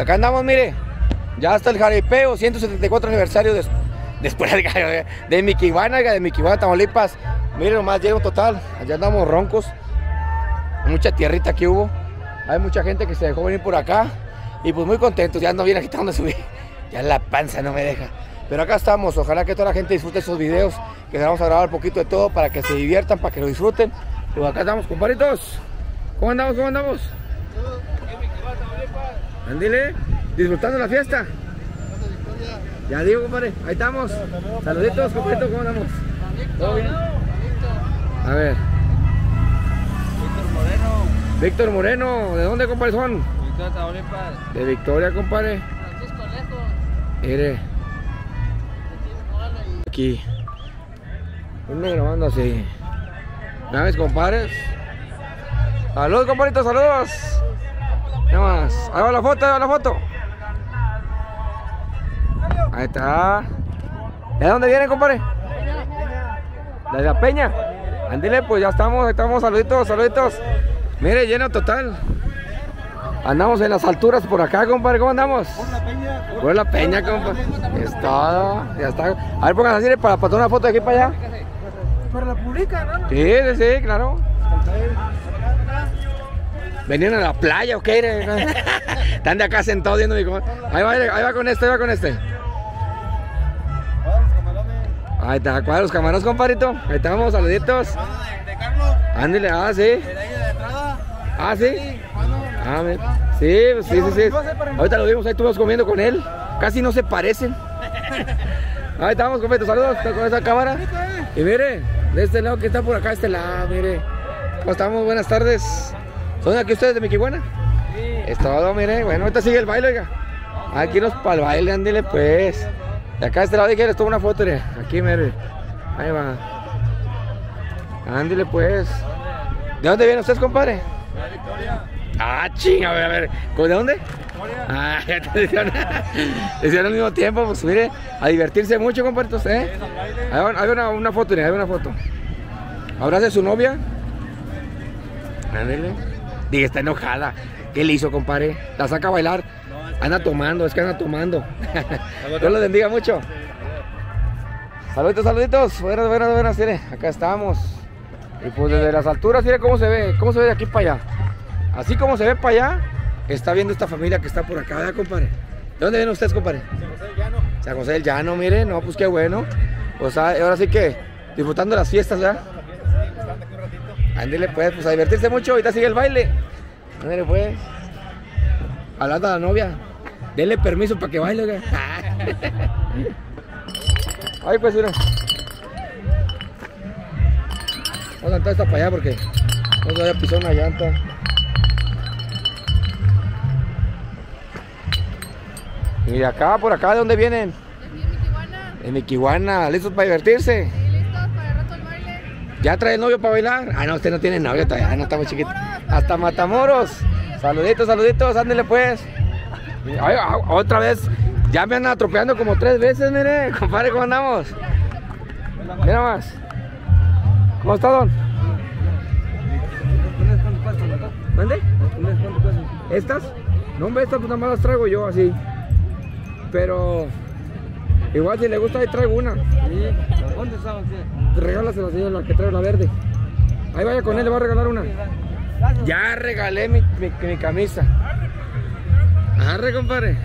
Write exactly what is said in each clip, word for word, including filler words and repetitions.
Acá andamos, mire, ya hasta el jaripeo, ciento setenta y cuatro aniversario de, después de, de Miquibana, de Miquibana, Tamaulipas. Miren nomás, llego total, allá andamos roncos, mucha tierrita que hubo, hay mucha gente que se dejó venir por acá y pues muy contentos, ya ando bien agitando, subí, ya la panza no me deja. Pero acá estamos, ojalá que toda la gente disfrute esos videos, que les vamos a grabar un poquito de todo para que se diviertan, para que lo disfruten. Pues acá estamos, compadritos. ¿Cómo andamos? ¿Cómo andamos? Andile, disfrutando la fiesta. Ya digo, compadre, ahí estamos. Saluditos, compadritos, ¿cómo andamos? ¿Todo bien? A ver. Víctor Moreno. Víctor Moreno, ¿de dónde, compadre, son? Victoria, Tamaulipas. De Victoria, compadre. Francisco Lejos. Mire. Aquí. Uno grabando así. ¿Sabes, compadres? Saludos, compadritos, saludos. Nada más. Ahí va la foto, ahí va la foto. Ahí está. ¿De dónde vienen, compadre? De la Peña. Andile, pues ya estamos, ahí estamos, saluditos, saluditos. Mire, lleno total. Andamos en las alturas por acá, compadre, ¿cómo andamos? Por la Peña. Por la Peña, compadre. Es todo, ya está. A ver, pónganse así para, para tomar una foto de aquí para allá. Para la pública, ¿no? Sí, sí, sí, claro. ¿Venían a la playa o qué? Están de acá sentados viendo mi compadre. Ahí va, ahí va con este, ahí va con este. Ahí está, ¿cuál de los camarones, compadrito? Ahí estamos, saluditos. De Carlos. Ándale, ah, sí. De la entrada. Ah, sí. Ah, sí, sí, sí, sí. Ahorita lo vimos, ahí estuvimos comiendo con él. Casi no se parecen. Ahí estamos, compadre, saludos con esta cámara. Y mire, de este lado que está por acá, este lado, mire. ¿Cómo estamos? Buenas tardes. ¿Son aquí ustedes de Miquibana? Sí. Es todo, mire. Bueno, ahorita sigue el baile, oiga. Aquí nos para el baile, ándele pues. De acá a este lado dije, les tomo una foto, mire. Aquí, mire. Ahí va. Ándele pues. ¿De dónde vienen ustedes, compadre? De Victoria. Ah, chinga, a ver, a ver. ¿De dónde? Victoria. Ah, ya te decían. Decían al mismo tiempo, pues mire, a divertirse mucho, compadritos, ¿eh? Ahí va, hay una, una foto, mire, hay una foto. Abrace su novia. Ándele. Dije, está enojada. ¿Qué le hizo, compadre? La saca a bailar. Anda tomando, es que anda tomando. Dios los bendiga mucho. Saluditos, saluditos. Buenas, buenas, buenas, mire. Acá estamos. Y pues desde las alturas, mire cómo se ve, cómo se ve de aquí para allá. Así como se ve para allá, está viendo esta familia que está por acá, ¿verdad, compadre? ¿De dónde vienen ustedes, compadre? San José del Llano. San José del Llano, mire. No, pues qué bueno. O sea, ahora sí que disfrutando las fiestas, ¿verdad? Ándele pues, pues a divertirse mucho, ahorita sigue el baile. Ándele pues. Hablando a la novia. Denle permiso para que baile, oiga. Ay, pues mira. Vamos a cantar esta para allá porque no se vaya a pisar una llanta. Y de acá, por acá, ¿de dónde vienen? De Miquibana. De Miquibana, ¿listos para divertirse? Sí, listos para el rato del baile. ¿Ya trae el novio para bailar? Ah, no, usted no tiene novio todavía, no, está muy chiquito. Hasta Matamoros. Saluditos, saluditos, ándele pues. Ay, otra vez, ya me andan atropellando como tres veces, mire, compadre, ¿cómo andamos? Mira más. ¿Cómo está, don? ¿Dónde? ¿Estas? No, hombre, estas pues nada más las traigo yo así. Pero igual si le gusta ahí traigo una. ¿Dónde está usted? Regálasela, señor, la que trae la verde. Ahí vaya con él, le va a regalar una. Ya regalé mi, mi, mi camisa. Arre, compadre.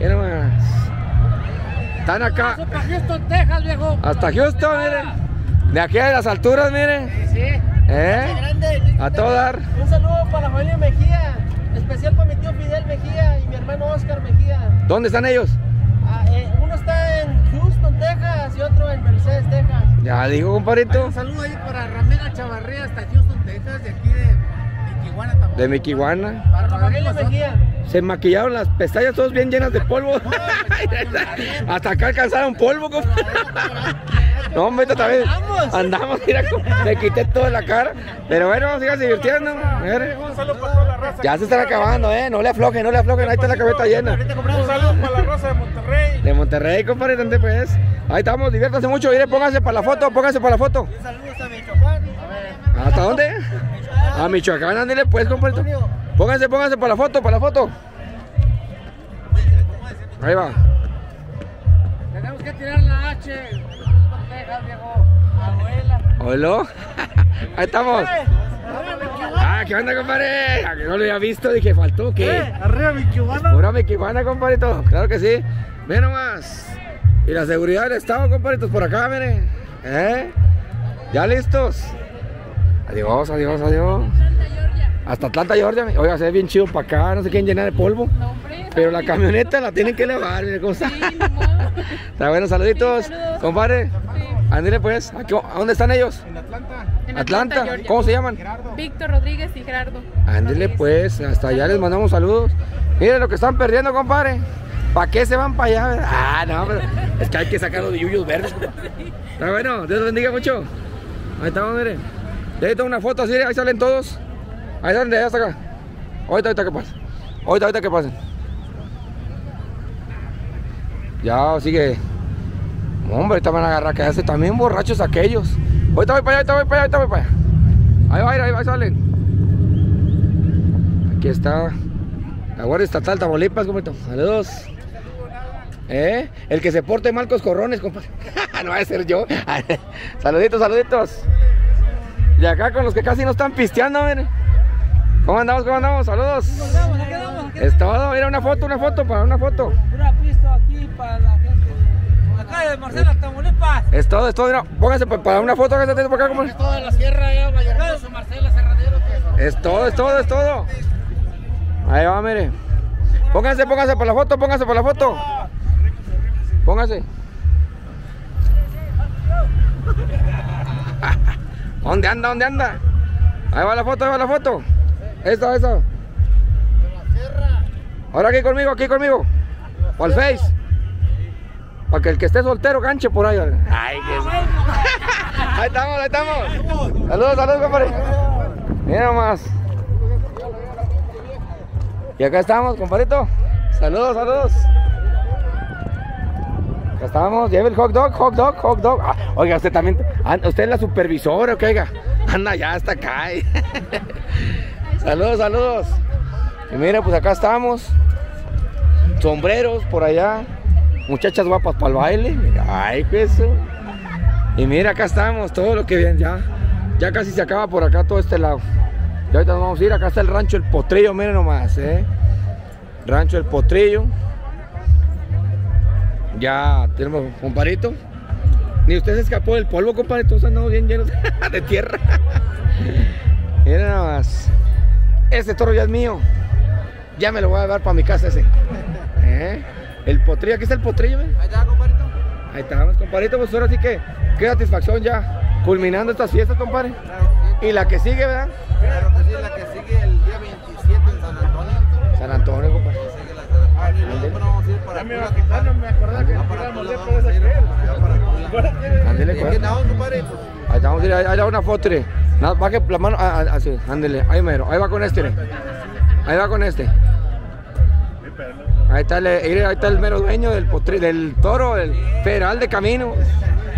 Mira más. Están acá. Hasta Houston, Texas, viejo. Hasta Houston, miren. De aquí a las alturas, miren. Sí, sí. ¿Eh? A todo dar. Un saludo para Julián Mejía. Especial para mi tío Fidel Mejía y mi hermano Oscar Mejía. ¿Dónde están ellos? Ah, eh, uno está en Houston, Texas y otro en Mercedes, Texas. Ya digo, compadrito. Un saludo ahí para Ramera Chavarría hasta Houston, Texas, de aquí de Miquibana también. De Miquibana. Para Ramela Mejía. Se maquillaron las pestañas todas bien llenas de polvo. No, hasta acá alcanzaron polvo, compadre. No, hombre, esta también andamos, andamos mira, me quité toda la cara. Pero bueno, vamos a seguir divirtiendo. Un saludo para toda la raza. Ya se están acabando, eh. No le aflojen, no le aflojen. Ahí está la cabeza llena. Un saludo para la raza de Monterrey. De Monterrey, compadre, ¿dónde pues? Ahí estamos, diviértanse mucho. Mire, pónganse para la foto, pónganse para la foto. Un saludo a Michoacán. ¿Hasta dónde? A Michoacán, ándale pues, compadre. Pónganse, pónganse para la foto, para la foto. Ahí va. Tenemos que tirar la H. Hola, ahí estamos. Ah, ¿qué onda, compadre? A que no lo había visto, dije, faltó que. Arriba mi cubana. Pura mi cubana, compadrito. Claro que sí. Ve nomás. Y la seguridad del estado, compadritos, por acá, miren. ¿Eh? ¿Ya listos? Adiós, adiós, adiós. Hasta Atlanta, Georgia. Oiga, se ve bien chido para acá, no se quieren llenar de polvo. No, hombre, pero la camioneta la tienen que elevar, miren cómo está. Sí, está bueno, saluditos, sí, saludos, compadre. Sí. Andile pues, ¿a dónde están ellos? En Atlanta. En Atlanta, Atlanta ¿cómo se llaman? Gerardo. Víctor Rodríguez y Gerardo. Andile pues, hasta allá les mandamos saludos. Miren lo que están perdiendo, compadre. ¿Para qué se van para allá? Ah, no, pero es que hay que sacar los yuyos verdes. Sí. Está bueno, Dios los bendiga mucho. Ahí estamos, miren. De ahí tengo una foto así, ahí salen todos. Ahí salen de allá hasta acá. Ahorita, ahorita que pasen. Ahorita, ahorita que pasen. Ya, sigue. Hombre, ahorita van a agarrar, que hacen también borrachos aquellos. Ahorita voy para allá, ahorita voy para allá, ahorita voy para allá. Ahí va, ahí va, ahí va, salen. Aquí está la Guardia Estatal Tamaulipas, compadre. Saludos. ¿Eh? El que se porte mal coscorrones, compadre. No va a ser yo. Saluditos, saluditos. Y acá con los que casi no están pisteando, miren. ¿Cómo andamos? ¿Cómo andamos? Saludos. Es todo, mira, una foto, una foto, para una foto. Una pista aquí para la gente. Acá de Marcela, Tamaulipas. Es todo, es todo, mira, pónganse para una foto, acá está por acá, como es. Todo de la sierra, ya, Vallarcoso, Marcela, Serradero. Es todo, es todo, es todo. Ahí va, mire. Pónganse, pónganse para la foto, pónganse para la foto. Pónganse. ¿Dónde anda? ¿Dónde anda? Ahí va la foto, ahí va la foto. Esta, esta. Ahora aquí conmigo, aquí conmigo. O al Face. Para que el que esté soltero ganche por ahí. Ay, qué... Ahí estamos, ahí estamos. Saludos, saludos, compadre. Mira nomás. Y acá estamos, compadrito. Saludos, saludos. Acá estamos, lleve el hot dog, hot dog, hot dog. Ah, oiga, usted también. Usted es la supervisora, ¿ok? Oiga. Anda ya hasta acá. Saludos, saludos. Y mira, pues acá estamos. Sombreros por allá. Muchachas guapas para el baile. Ay, qué eso. Y mira, acá estamos, todo lo que bien ya. Ya casi se acaba por acá todo este lado. Y ahorita nos vamos a ir, acá está el rancho El Potrillo, miren nomás, ¿eh? Rancho El Potrillo. Ya tenemos un compadrito. Ni usted se escapó del polvo, compadre, todos andamos bien llenos de tierra. Miren nomás. Este toro ya es mío. Ya me lo voy a llevar para mi casa ese. ¿Eh? El Potrillo, aquí está El Potrillo, ¿ven? Ahí está, compadrito. Ahí estamos, compadrito, pues ahora sí que qué satisfacción ya. Culminando estas fiestas, compadre. Claro, sí. Y la que sigue, ¿verdad? Claro que sí, la que sigue el día veintisiete en San Antonio. San Antonio, compadre. Sigue la San Antonio. Ah, y luego vamos a ir para Tula, que está. No me acordaba que tiramos de por esa que. Ándele, compadre. Ahí vamos a ir, ahí da una foto. Nada, baje la mano así, ándele, ahí mero, ahí va con este, ¿eh? Ahí va con este. Ahí está el, ahí está el mero dueño del, potri, del toro, el federal de camino.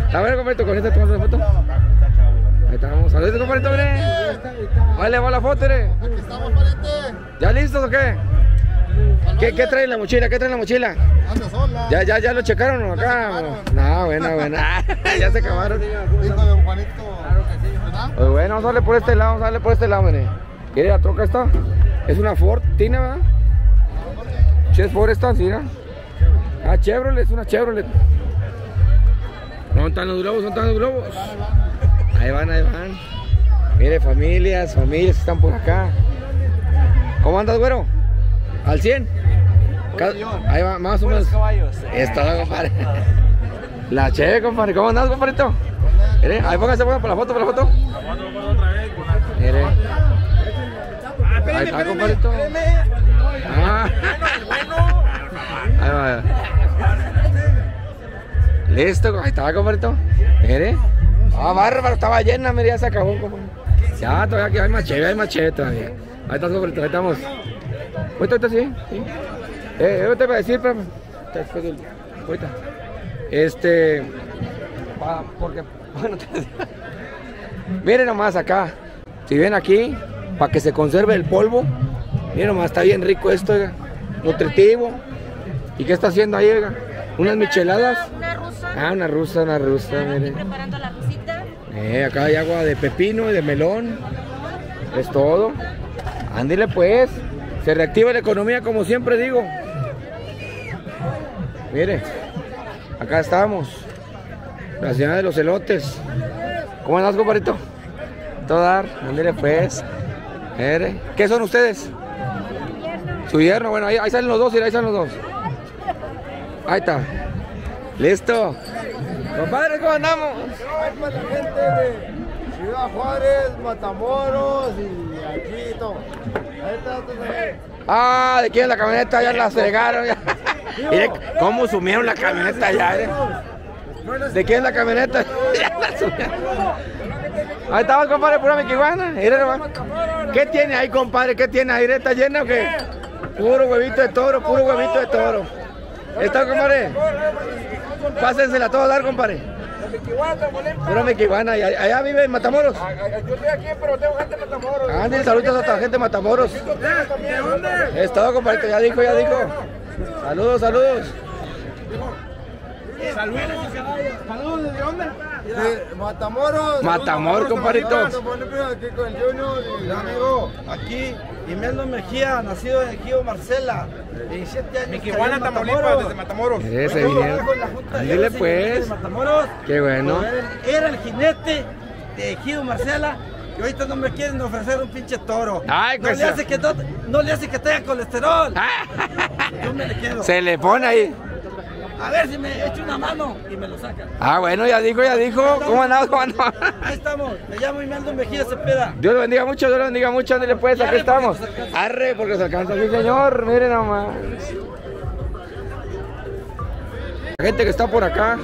¿Está bueno, compadrito? ¿Con este tomamos la foto? Ahí estamos, saludos, compadrito, mire. Ahí le va la foto, mire. Aquí estamos, pariente. ¿Ya listos o qué? ¿Qué, qué trae la mochila? ¿Qué trae la mochila? Ya, ya, ya lo checaron acá. No, buena, buena. Ya se acabaron. Hijo de Juanito. Pues bueno, vamos a darle por este lado, vamos a darle por este lado, mire. ¿Quiere la troca esta? Es una Ford, Tina, ¿verdad? Che, es Ford esta, sí, ¿no? Ah, Chevrolet, es una Chevrolet. ¿Dónde están los globos? ¿Dónde están los globos? Ahí van, ahí van. Mire, familias, familias que están por acá. ¿Cómo andas, güero? ¿Al cien? Ahí va, más o menos. Está, compadre. La Cheve, compadre. ¿Cómo andas, compadrito? ¿Eh? Ahí pónganse, pónganse para la foto, para la foto. Ah, espérame, espérame, espérame. Ah, ahí va. Listo, ahí estaba, compadrito. ¿Eres? Ah, bárbaro, estaba llena, mira, ya se acabó, compadre. Ya, todavía aquí hay más chévere, hay más chévere todavía. Ahí está, compadrito, ahí estamos. Ahorita, ahorita, sí, sí. Eh, yo te voy a decir, pero... Ahorita. Este... Ah, porque... Bueno, te... Miren nomás acá. Si ven aquí, para que se conserve el polvo. Miren nomás, está bien rico esto, oiga. Nutritivo. ¿Y qué está haciendo ahí, oiga? ¿Unas micheladas? Una rusa. Ah, una rusa, una rusa, ah, miren. Preparando la rusita. Eh, acá hay agua de pepino y de melón. Es todo. Ándele pues. Se reactiva la economía, como siempre digo. Mire, acá estamos. La señora de los elotes. ¿Cómo andas, compadrito? Todo dar, ándele pues. Mire. ¿Qué son ustedes? Su yerno, bueno, ahí, ahí salen los dos, y ahí salen los dos. Ahí está. Listo. Compadre, ¿cómo andamos? Para la gente de Ciudad Juárez, Matamoros y aquí todo. Ahí está, todo. Ah, ¿de quién es la camioneta? Ya la cegaron. Miren cómo sumieron la camioneta ya. ¿Eh? ¿De quién es la camioneta? Ya la sumieron. Ahí estaba el compadre, pura miquiguana. ¿Qué tiene ahí, compadre? ¿Qué tiene ahí? ¿Está llena o qué? Puro huevito de toro, puro huevito de toro. ¿Está, compadre? Pásensela a todo dar, compadre. Pura miquiguana, allá vive en Matamoros. Yo estoy aquí, pero tengo gente de Matamoros. Ándale, saludos a toda la gente de Matamoros. ¿De dónde? Es todo, compadre, ya dijo, ya dijo. Saludos, saludos. Saludos, saludos, ¿de dónde? De Matamoros. Matamoros, compadrito. Aquí con el Junior y amigo, aquí. Imeldo Mejía, nacido en Ejido Marcela, diecisiete años. Miquiguana, Tamaulipas, desde Matamoros. Ese dile pues. Matamoros. Qué bueno. Era el jinete de Ejido Marcela y ahorita no me quieren ofrecer un pinche toro. Ay, no, le hace que no, no le hace que tenga colesterol. Yo me le quedo. Se le pone ahí. A ver si me echo una mano y me lo sacan. Ah, bueno, ya dijo, ya dijo. Estamos, ¿cómo andamos, Juan? Ahí estamos. Me llamo Imeldo Mejía Cepeda. Dios lo bendiga mucho, Dios lo bendiga mucho. Ándale pues, aquí estamos. Arre, porque se alcanza, sí, señor. Miren nomás. La gente que está por acá.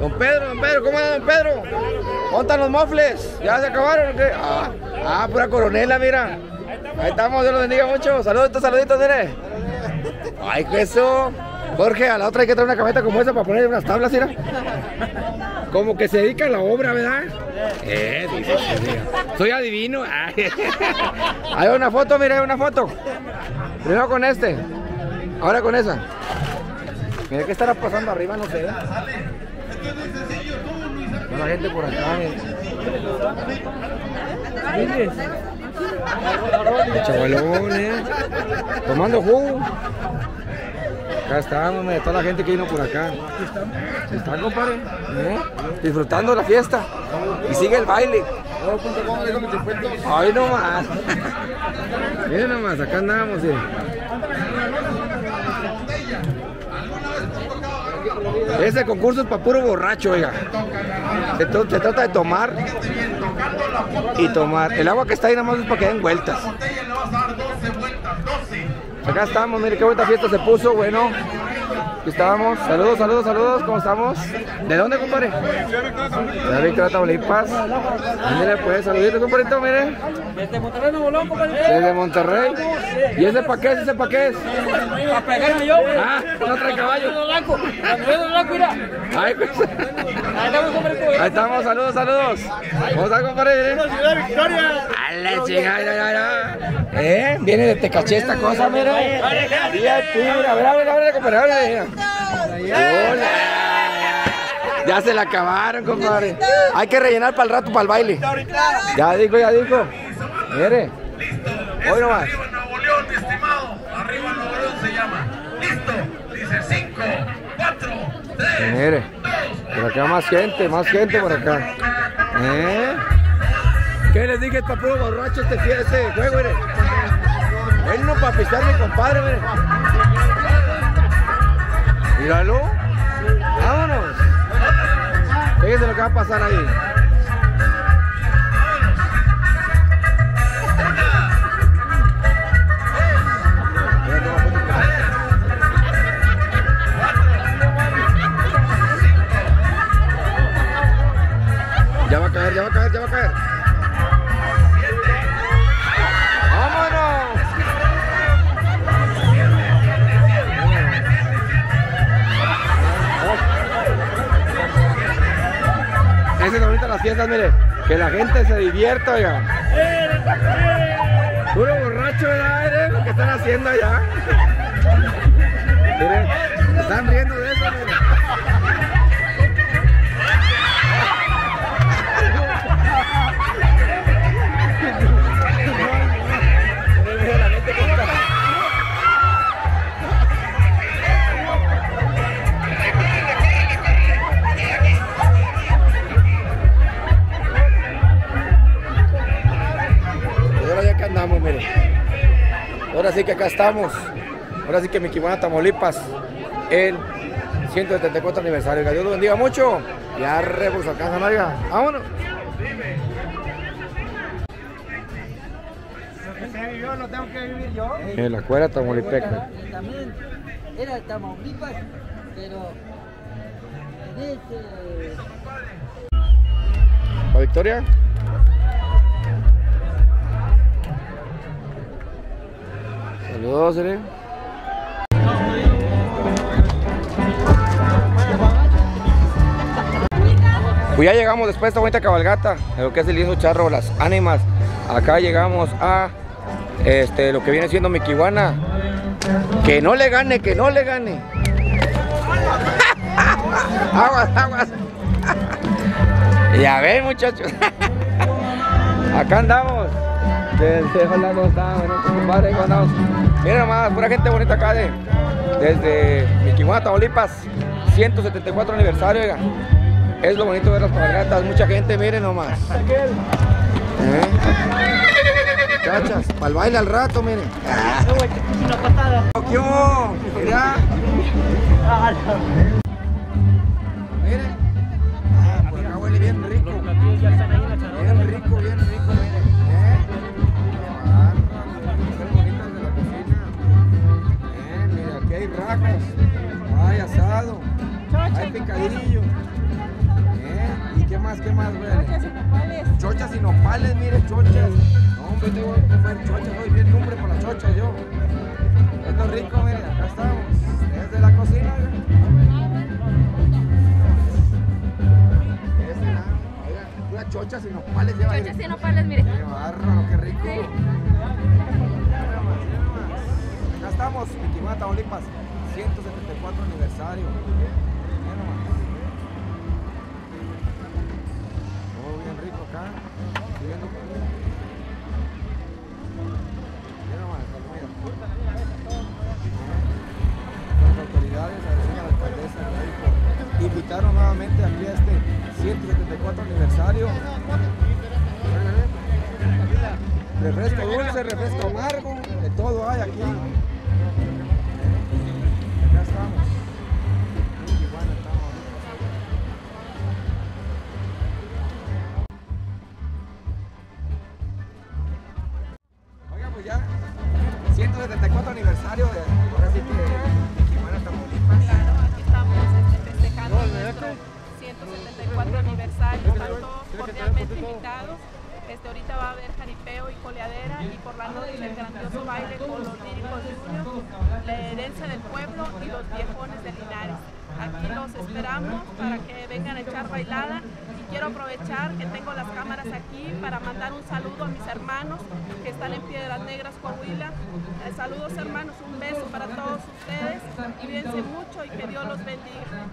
Don Pedro, don Pedro, ¿cómo anda, don Pedro? ¿Dónde están los mofles? ¿Ya se acabaron? ¿Qué? Ah, ah, pura coronela, mira. Ahí estamos, Dios lo bendiga mucho. Saluditos, saluditos, mire. Ay, eso. Jorge, a la otra hay que traer una camioneta como esa para poner unas tablas, mira. Como que se dedica a la obra, ¿verdad? Eh, dice, soy adivino. Ay. Hay una foto, mira, hay una foto. Primero con este, ahora con esa. Mira, ¿qué estará pasando arriba? No sé. La gente por acá. ¿Qué es? Chavalón, eh. Tomando jugo. Acá estamos, de toda la gente que vino por acá. Están, compadre, ¿eh? Disfrutando la fiesta. Y sigue el baile. Ay, nomás. Miren nomás, acá andamos, eh. Ese concurso es para puro borracho, oiga. Se, to se trata de tomar y tomar. El agua que está ahí nada más es para que den vueltas. Acá estamos, mire qué bonita fiesta se puso, bueno. Aquí estamos. Saludos, saludos, saludos. ¿Cómo estamos? ¿De dónde, compadre? De la Victoria, Tamaulipas. Mire pues, saluditos, compadrito, mire. Desde Monterrey, Nuevo León, compadre. Desde Monterrey. ¿Y ese pa' qué es? ¿Ese pa' qué es? A pegarme yo. Ah, no trae caballo. Ahí estamos, compadre. Ahí estamos, saludos, saludos. ¿Cómo está, compadre? Ciudad Victoria. A la chingada, ¿eh? Viene de Tecaché esta cosa, mire. A ver, a ver, a ver, compadre. Ya se la acabaron, compadre. Hay que rellenar para el rato, para el baile. Ya digo, ya digo. Mire. Hoy nomás. Arriba Nuevo León, estimado. Arriba Nuevo León se llama. Listo. Dice cinco, cuatro, tres. Mire. Por acá más gente, más gente por acá. ¿Eh? ¿Qué les dije? Está puro borracho este, este juego, mire. Él no para pisar mi compadre, mire. Míralo. Vámonos. Fíjense lo que va a pasar ahí. las fiestas, mire, que la gente se divierta, oigan. Puro borracho, ¿verdad? ¿Eh? Lo que están haciendo allá. Miren, están riendo de eso, miren. Ahora sí que acá estamos, ahora sí que Miquimona, Tamaulipas, el ciento setenta y cuatro aniversario. Que Dios lo bendiga mucho y arre por su alcanza, Marga. Vámonos. Lo que se vivió lo tengo que vivir yo. En la escuela tamaulipeca. También era de Tamaulipas, pero en este... ¿La Victoria? Saludos, ¿eh? Pues ya llegamos después de esta bonita cabalgata, en lo que es el lindo charro, las ánimas. Acá llegamos a este, lo que viene siendo Miquimona. Que no le gane, que no le gane. Aguas, aguas. Ya ven, muchachos. Acá andamos. Desde Hola, ¿cómo están? Compadre, ¿cómo andamos? Miren nomás, pura gente bonita acá de, desde Miquimona, Tamaulipas, ciento setenta y cuatro aniversario, oiga. Es lo bonito de las cabalgatas, mucha gente, miren nomás. ¿Eh? Chachas, para el baile al rato, miren. Una patada. ¿Qué hubo? Mirá. Miren. Ah, por acá huele bien rico. Bien rico, bien rico, miren. Hay racos, hay asado, hay picadillo, ¿eh? ¿Y qué más, qué más, güey? Chochas y nopales. Chochas y nopales, mire, chochas. No, hombre, tengo que comer chochas, doy bien lumbre por la chocha yo. Esto es rico, mire, acá estamos, desde la cocina, güey. Desde la, oigan, pura chochas y nopales. Lleva chochas y nopales, mire. Qué bárbaro, qué rico. Sí. Estamos en Miquimona, Tamaulipas, ciento setenta y cuatro aniversario. Miren nomás. Todo bien rico acá. Miren nomás, la comida. Las autoridades, agradecen a la alcaldesa de México. Invitaron nuevamente aquí a este ciento setenta y cuatro aniversario. Refresco dulce, refresco amargo, de todo hay aquí. Acá estamos. Miquimona, Tamaulipas. Oiga, pues ya, ciento setenta y cuatro aniversario de ahora sí que Miquimona, Tamaulipas. Claro, aquí estamos festejando nuestro ciento setenta y cuatro aniversario, tanto cordialmente invitados. Este, ahorita va a haber jaripeo y coleadera y por la noche el grandioso baile con los líricos juniors, la herencia del pueblo y los viejones de Linares. Aquí los esperamos para que vengan a echar bailada y quiero aprovechar que tengo las cámaras aquí para mandar un saludo a mis hermanos que están en Piedras Negras, Coahuila. Eh, saludos hermanos, un beso para todos ustedes, cuídense mucho y que Dios los bendiga.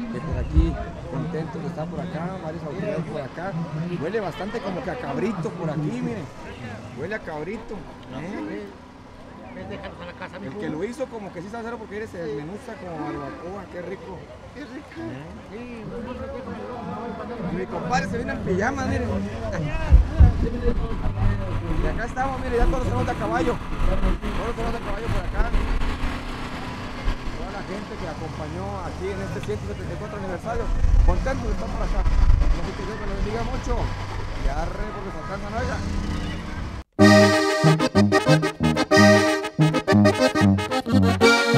Que por aquí, contentos de estar por acá, varios autoridades por acá. Huele bastante como que a cabrito por aquí, miren. Huele a cabrito. ¿Eh? El que lo hizo como que sí sabe hacerlo porque mire, se desmenuza como barbacoa, qué rico. Qué rico. Mi compadre se viene en pijama, miren. Y acá estamos, miren, ya todos tenemos de caballo. Todos tenemos de caballo por acá. Gente que acompañó aquí en este ciento setenta y cuatro aniversario, contento de estar por acá. Así que Dios me lo bendiga mucho y arre porque se alcanza,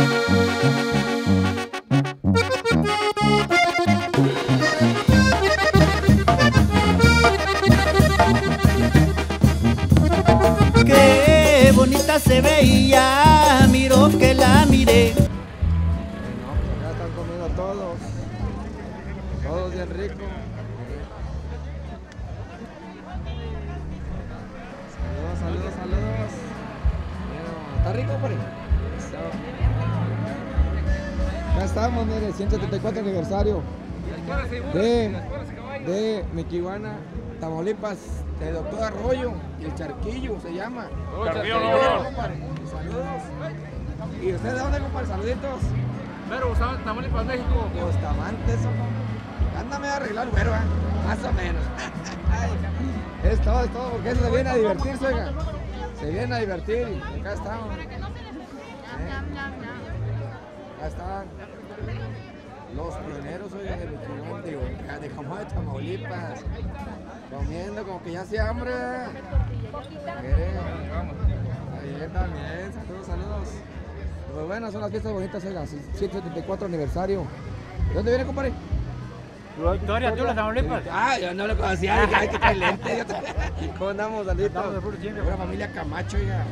¿no? Qué bonita se veía, miro que la miré. todos, todos bien ricos. Saludos, saludos, saludos. ¿Está rico, por ahí? Ya estamos, mire, ciento setenta y cuatro aniversario de, de Miquihuana, Tamaulipas, de Doctor Arroyo, el Charquillo se llama. Charquillo, saludos. ¿Y usted de dónde, compadre? Saluditos. Pero usaban Tamaulipas, México. Bustamante, eso, compadre. Ándame a arreglar, güero, ¿eh? Más o menos. Es todo, es todo, porque eso se viene a divertirse, oiga. Se viene a divertir y acá estamos. Para que no se les Acá están los pioneros, oiga, de Miquihuana, digo, de Jamón de Tamaulipas. Comiendo como que ya hace hambre. Ayer también, saludos, saludos. Pues bueno, son las fiestas bonitas, oiga, ciento setenta y cuatro aniversario. ¿De dónde viene, compadre? Victoria, ¿tú las Tamaulipas? Ah, yo no lo conocía, hay que traer lente. ¿Cómo andamos, Saldito? Una familia Camacho, oiga.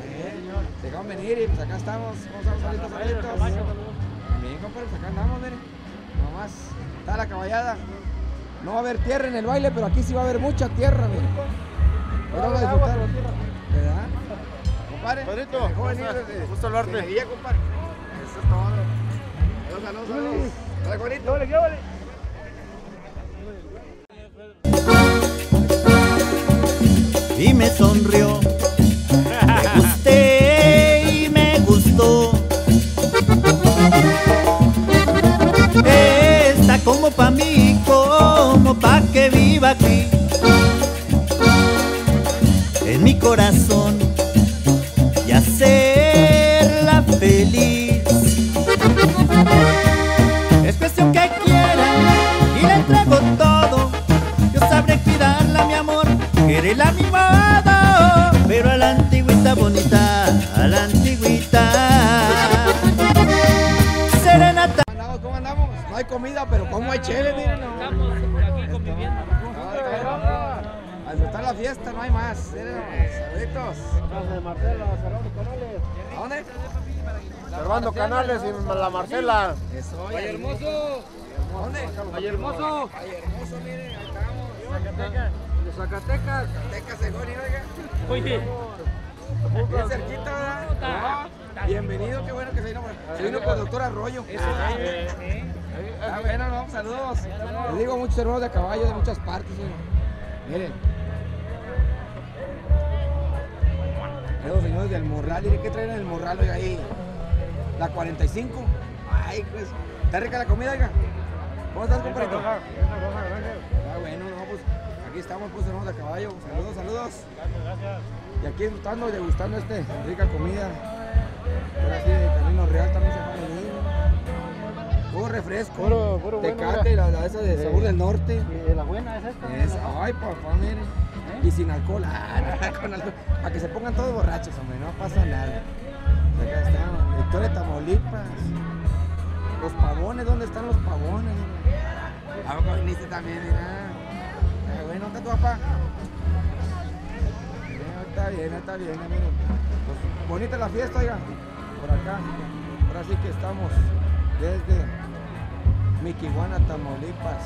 Dejaron venir y pues acá estamos. ¿Cómo estamos, Salditos, Salditos? Bien, compadre, pues acá andamos, miren. Nomás está la caballada. No va a haber tierra en el baile, pero aquí sí va a haber mucha tierra, miren. Pero vamos a disfrutar, ¿verdad? Compadre, Pedrito, gusto hablarte. Eso es todo. Saludos, saludos. Dale, Juanito. Dale, llévale. Y me sonrió, me gusté y me gustó. Está como pa' mí, como pa' que viva aquí. En mi corazón y hacerla feliz. Es cuestión que quiera y le entrego todo. Yo sabré cuidarla, mi amor, quererla a mi madre. Pero a la antigüita bonita, a la antigüita. Serenata. ¿Cómo andamos? No hay comida, pero como hay chile, miren. Estamos por aquí conviviendo. Al disfrutar la fiesta, no hay más. Saluditos. ¿A dónde? Servando Canales y la Marcela. Ay, hermoso. ¿A dónde? Ay, hermoso. Ay, hermoso, miren, ahí estamos. Zacatecas, Zacatecas, Segoria, oiga. Oye, bien cerquita, ¿verdad? Ah, bienvenido, qué bueno que se vino por acá. Se vino con el doctor Arroyo. Eso, ah, eh, eh. Ah, bueno, vamos, saludos. Les digo muchos hermanos de caballo de muchas partes, oiga. Miren. Los señores del Morral, miren, ¿qué traen en el Morral, oiga, ahí? La cuarenta y cinco. Ay, pues, está rica la comida, oiga. ¿Cómo estás, compadrito? Ah, bueno, no, pues. Aquí estamos, pues, hermanos de caballo. Saludos, saludos. Gracias, gracias. Y aquí disfrutando y degustando esta rica comida. Por aquí de Camino Real también se va a venir. Puro refresco. Puro, puro tecate, bueno, la, la esa de eh, sabor del norte. Eh, la buena es esta. Es, ¿no? Ay, papá, miren. ¿Eh? Y sin alcohol. Ah, no, con alcohol. Para que se pongan todos borrachos, hombre. No pasa nada. O sea, acá están. Victoria de Tamaulipas. Los pavones, ¿dónde están los pavones? A poco viniste también, mira. Bueno, ¿dónde está tu papá? Está bien, está bien, amigo. Pues, bonita la fiesta, oiga. Por acá. Ahora sí que estamos desde Miquihuana, Tamaulipas,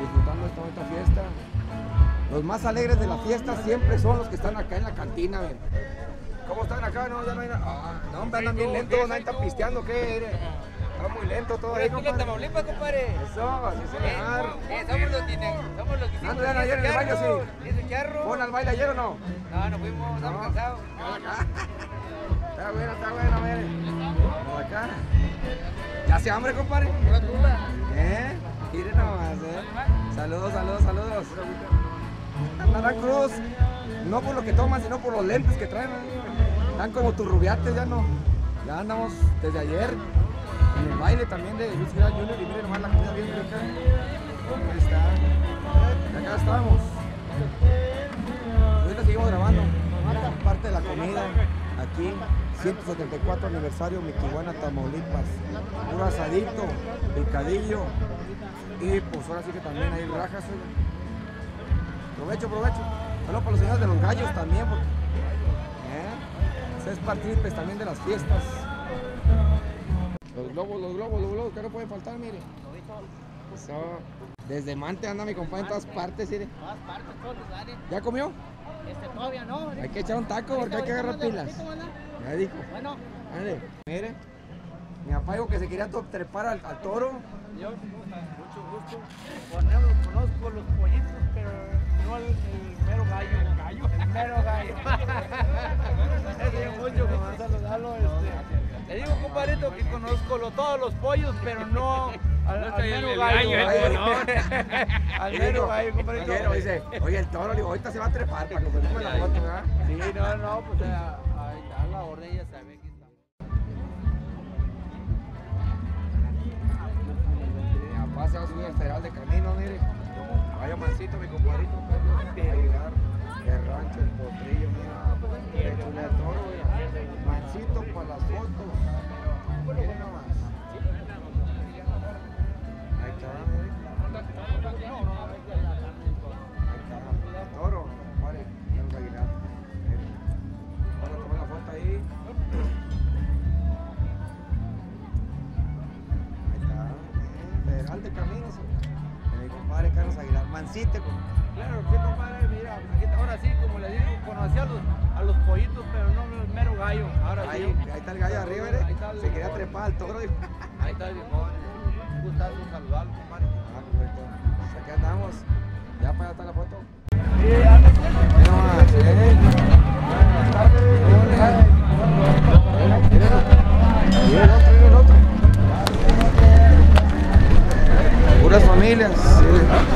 disfrutando esta bonita fiesta. Los más alegres de la fiesta siempre son los que están acá en la cantina, ven. ¿Cómo están acá? No, ya no hay nada. Ah, no, hombre, andan bien lentos, nadie está pisteando, ¿qué? Está muy lento todo ahí, compadre. Tamaulipas, compadre. Eso, así se eh, somos los tienen, somos los que hicimos. ¿Andan ayer en el baile, sí? ¿Es el charro? ¿Fueron al baile ayer o no? No, no fuimos, estamos no. cansados. Está bueno, está bueno, miren. Por acá. ¿Ya hace hambre, compadre? ¿Eh? Miren nomás, eh. Saludos, saludos, saludos. Lara Cruz, no por lo que toman, sino por los lentes que traen. Están como turrubiates, ya no. Ya andamos desde ayer. En el baile también de Luis Fidel Junior y miren nomás la comida bien rica. Ahí está. Y acá estamos. Hoy la seguimos grabando. Parte de la comida. Aquí, ciento setenta y cuatro aniversario Miquihuana, Tamaulipas. Puro asadito, picadillo. Y pues ahora sí que también hay rajas. Provecho, provecho. Solo para los señores de los gallos también. Porque, ¿eh? Es partícipes también de las fiestas. Los globos, los globos, los globos, que no pueden faltar, mire. Eso. Desde Mante anda mi compadre en todas partes, ¿sí? Todas partes, todos lugares. ¿Ya comió? Este, todavía no. Hay que echar un taco porque hay que agarrar pilas. Ya dijo. Bueno. Dale, mire. Mi papá dijo que se quería trepar al, al toro. Yo, mucho gusto. Por ejemplo, conozco los pollitos, pero no el, el mero gallo. El gallo. El mero gallo. Es mucho que me saludarlo. Este. Le digo, compadrito, que conozco lo, todos los pollos, pero no al, al mero gallo. Al mero gallo, compadrito. Dice, oye, el toro, digo, ahorita se va a trepar para que se tome la foto, ¿verdad? Sí, no, no, pues a, a, a la orden ya saben. Se va a subir al federal de camino, mire. Vaya mancito, mi compadrito. El rancho, el potrillo, mira. El chulé de toro, mira. Mancito para las fotos. Miren nomás. Ahí está, mire. Ahí está, el toro. Vale, vamos a guiar. Vamos a tomar la foto ahí. De camino, mi compadre Carlos Aguilar, mancito. Claro, que compadre, mira, ahora sí, como le digo, conocí a los, a los pollitos, pero no el mero gallo. Ahora ahí, sí. Ahí está el gallo arriba, ¿eh? Ahí se quería mejor trepar al toro. Ahí está el viejón, un gustazo saludarlo, compadre. Ah, perfecto. Pues aquí andamos, ya para allá está la foto. Sí, ya me familias, sí. Las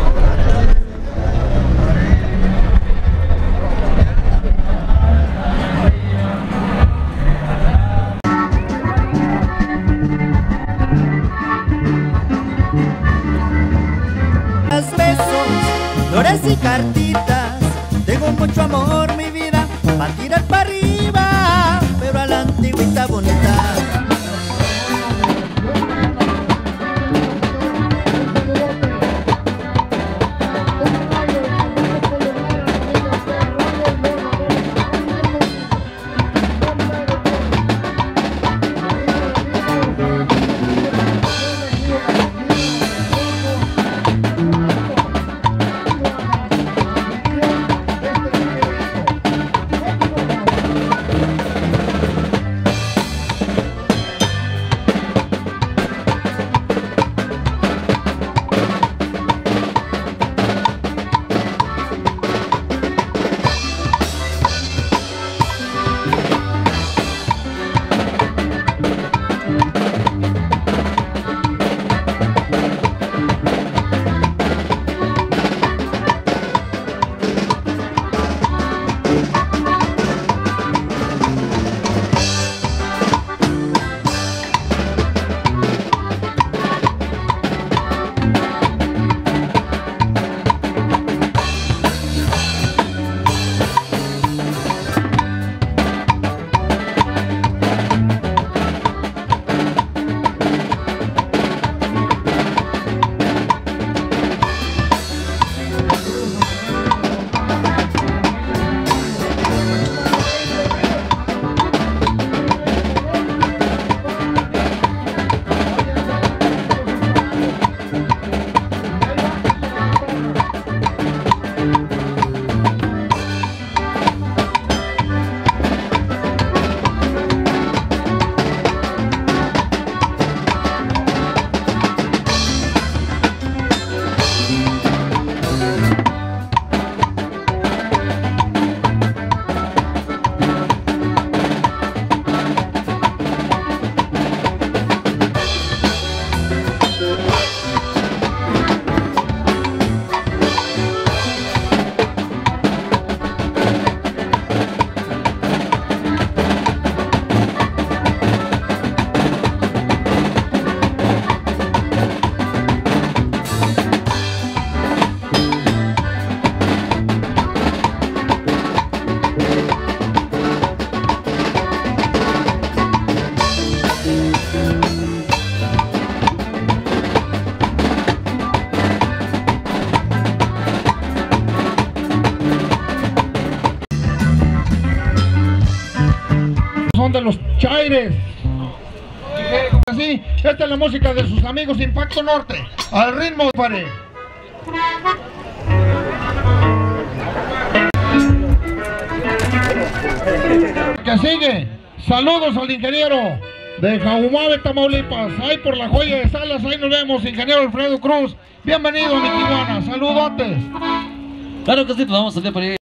besos, flores y cartitas. Tengo mucho amor, mi vida, para tirar para arriba, pero a la antigüita bonita. De los chaires Así, esta es la música de sus amigos Impacto Norte, al ritmo de Pared. Que sigue, saludos al ingeniero de Jaumave, Tamaulipas, ahí por la Joya de Salas, ahí nos vemos, ingeniero Alfredo Cruz, bienvenido a mi Tijuana, saludotes. Claro que sí, pues vamos a salir por ahí.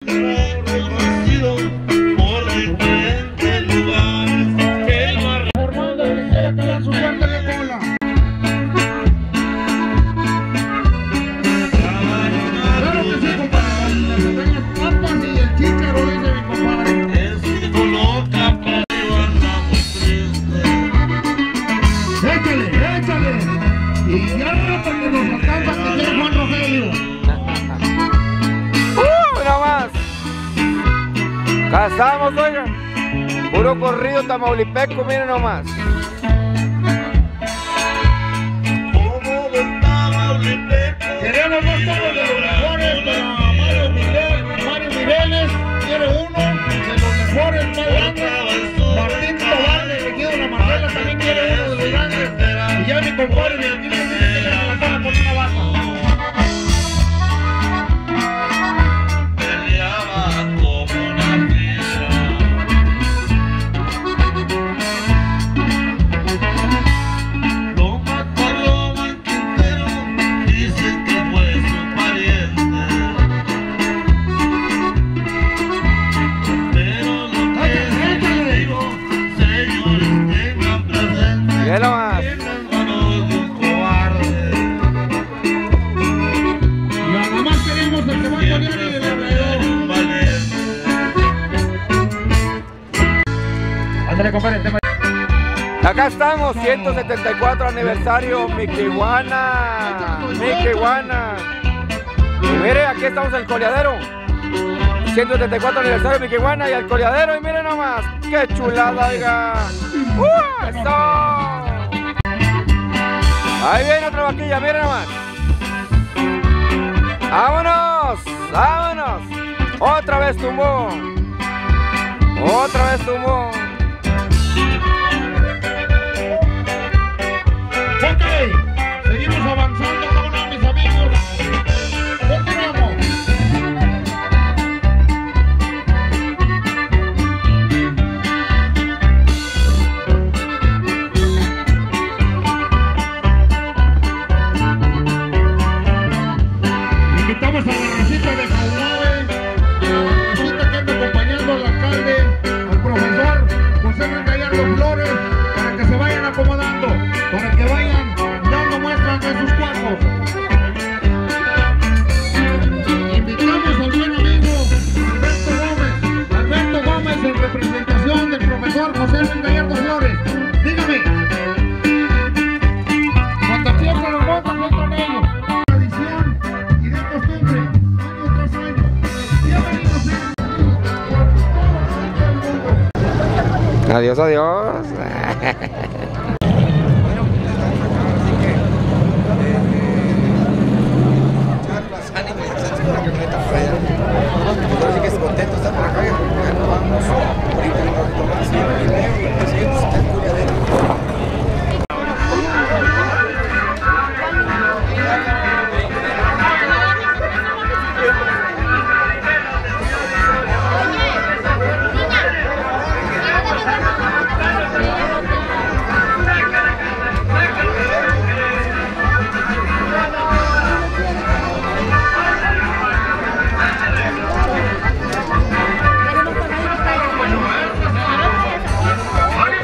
Casamos, oigan, puro corrido tamaulipeco, miren nomás. Como de Tamaulipeco. Queremos dos todos de los mejores para Mario Mireles, Mario Mireles, quiere uno de los mejores más grandes. Martín Tobar, de Tequido de la Marcela, también quiere uno de los grandes. Y ya mi compadre, de aquí les dice que se la cara con una vaca. Acá estamos, ciento setenta y cuatro aniversario Miquihuana, Miquihuana. Y mire, aquí estamos en el coleadero, ciento setenta y cuatro aniversario Miquihuana y el coleadero, y miren nomás, qué chulada, oiga. ¡Uh, eso! Ahí viene otra vaquilla, miren nomás. ¡Vámonos! ¡Vámonos! Otra vez tumbó, otra vez tumbó. Seguimos avanzando con uno de mis amigos. Continuamos. Invitamos a la recita de Jaumave, recita que anda acompañando al alcalde, al profesor José Luis Gallardo Flores, para que se vayan acomodando, para que vayan de sus cuerpos. Invitamos al buen amigo Alberto Gómez, Alberto Gómez en representación del profesor José Luis Gallardo Flores. Dígame, cuando siempre lo votan, no con ellos. Tradición y de costumbre, año tras año. Bienvenidos a todos. Adiós, adiós. All right.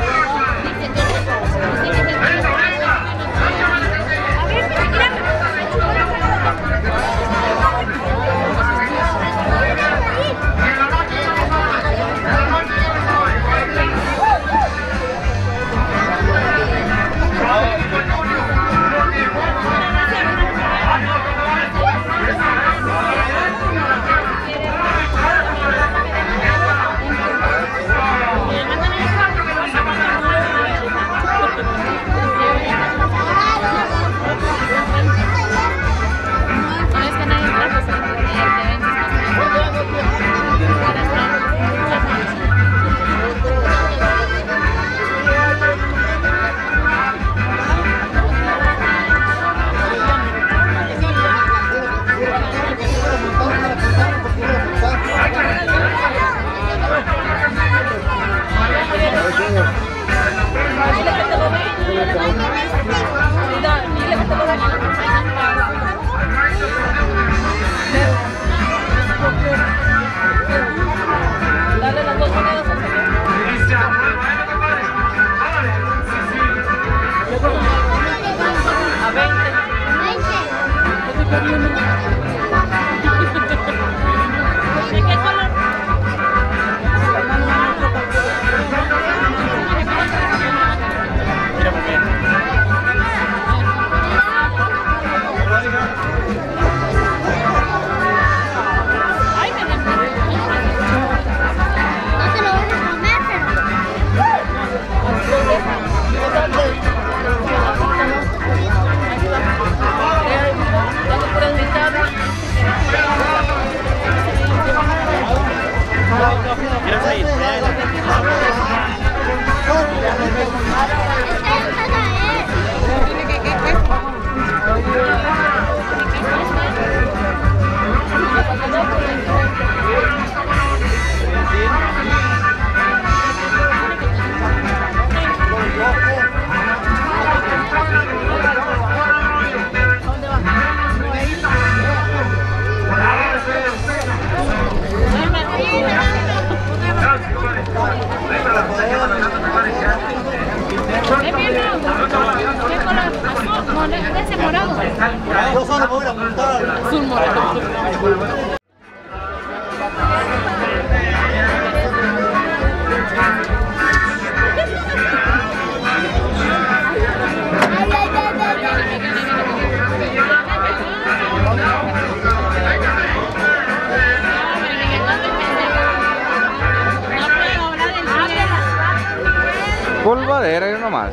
Polvadera nomás.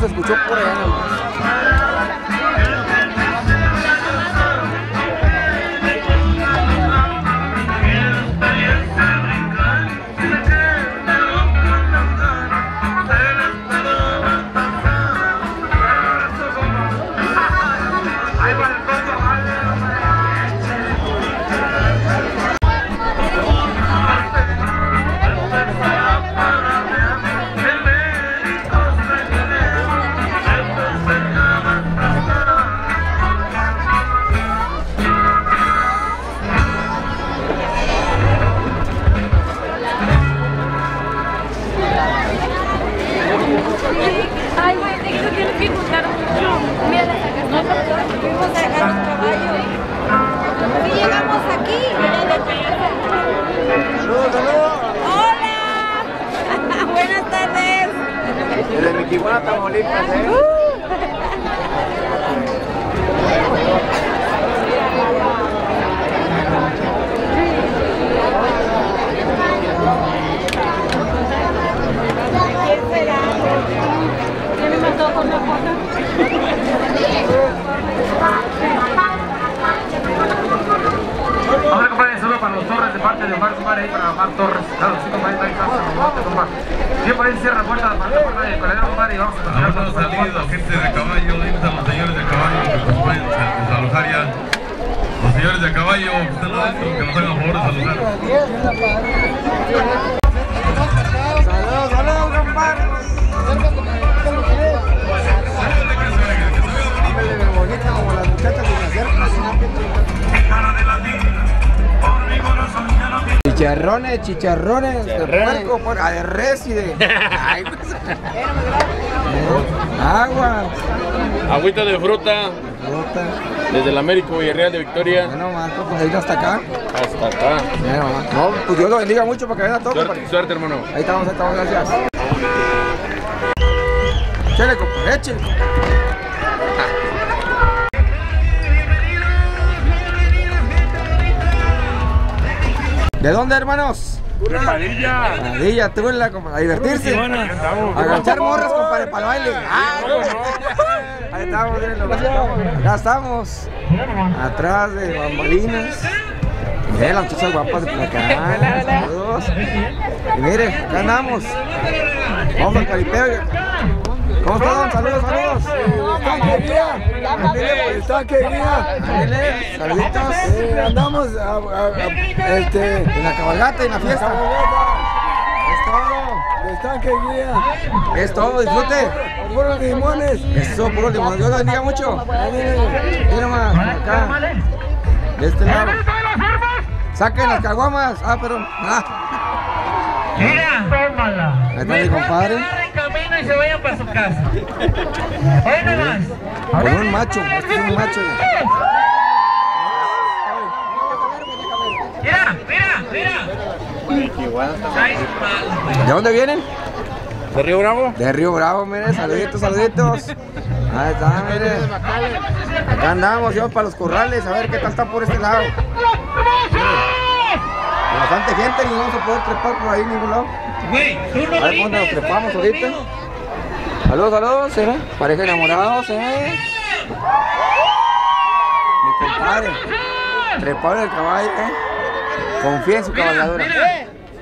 Se escuchó por allá. Desde Miquiguana, Tamaulipas, ¿eh? ¿Qué será? ¿Ya me mató con la foto? Vamos a comprar el saludo para los Torres de parte de Omar Sumar, ahí para Omar Torres. Claro, sí, compadre, ahí está. Yo por ahí cierra la puerta de la de Omar y vamos a continuar con los salidos, gente de caballo, a los señores de caballo que nos pueden desalojar ya. Los señores de caballo que están adentro, que nos hagan a favor de saludar. Saludos, saludos, compadre. Ándale, bonita como las muchachas que se acercan, si no pintan. Chicharrones, chicharrones, de puerco, a de res y de... Ay, pues... Agua. Agüita de fruta. Fruta. Desde el Américo Villarreal de Victoria. Bueno, Marco, pues ahí hasta acá. Hasta acá. Bueno, no, pues Dios lo bendiga mucho para que vengan todos. Suerte, suerte, hermano. Ahí estamos, ahí estamos, gracias. Échale, compadre, échale. ¿De dónde, hermanos? De Padilla. Padilla, Tula, compadre, a divertirse. A agachar morras, compadre, para el baile. Ay, no. Ahí estamos, mírenlo. Acá estamos. Atrás de bambalinas. Miren las muchachas guapas de Placán. Saludos. Y mire, acá andamos. Vamos al caripeo. ¿Cómo están? Saludos, saludos. Está querida. Saluditos. Eh, andamos a, a, a, este, en la cabalgata, en la fiesta. Es todo. Está querida. Es todo, disfrute. Puros limones. Eso, puros limones. Dios los bendiga mucho. Mira más, acá. De este lado. Saquen las caguamas. Ah, perdón. Ah. Mira, tómala. Ahí está mi compadre. Camino y se vayan para su casa. Hoy nomás. Con un macho, este es un macho. Mira, mira, mira. ¿De dónde vienen? De Río Bravo. De Río Bravo, mire, saluditos, saluditos. Ahí está, mire. Acá andamos, yo para los corrales, a ver qué tal está por este lado. Bastante gente y no vamos a poder trepar por ahí en ningún lado. Güey, tú no a ver dónde nos trepamos ahorita. Saludos, saludos, ¿eh? Pareja de enamorados, ¿eh? Mi compadre. Trepado en el caballo, ¿eh? Confía en su cabalgadura.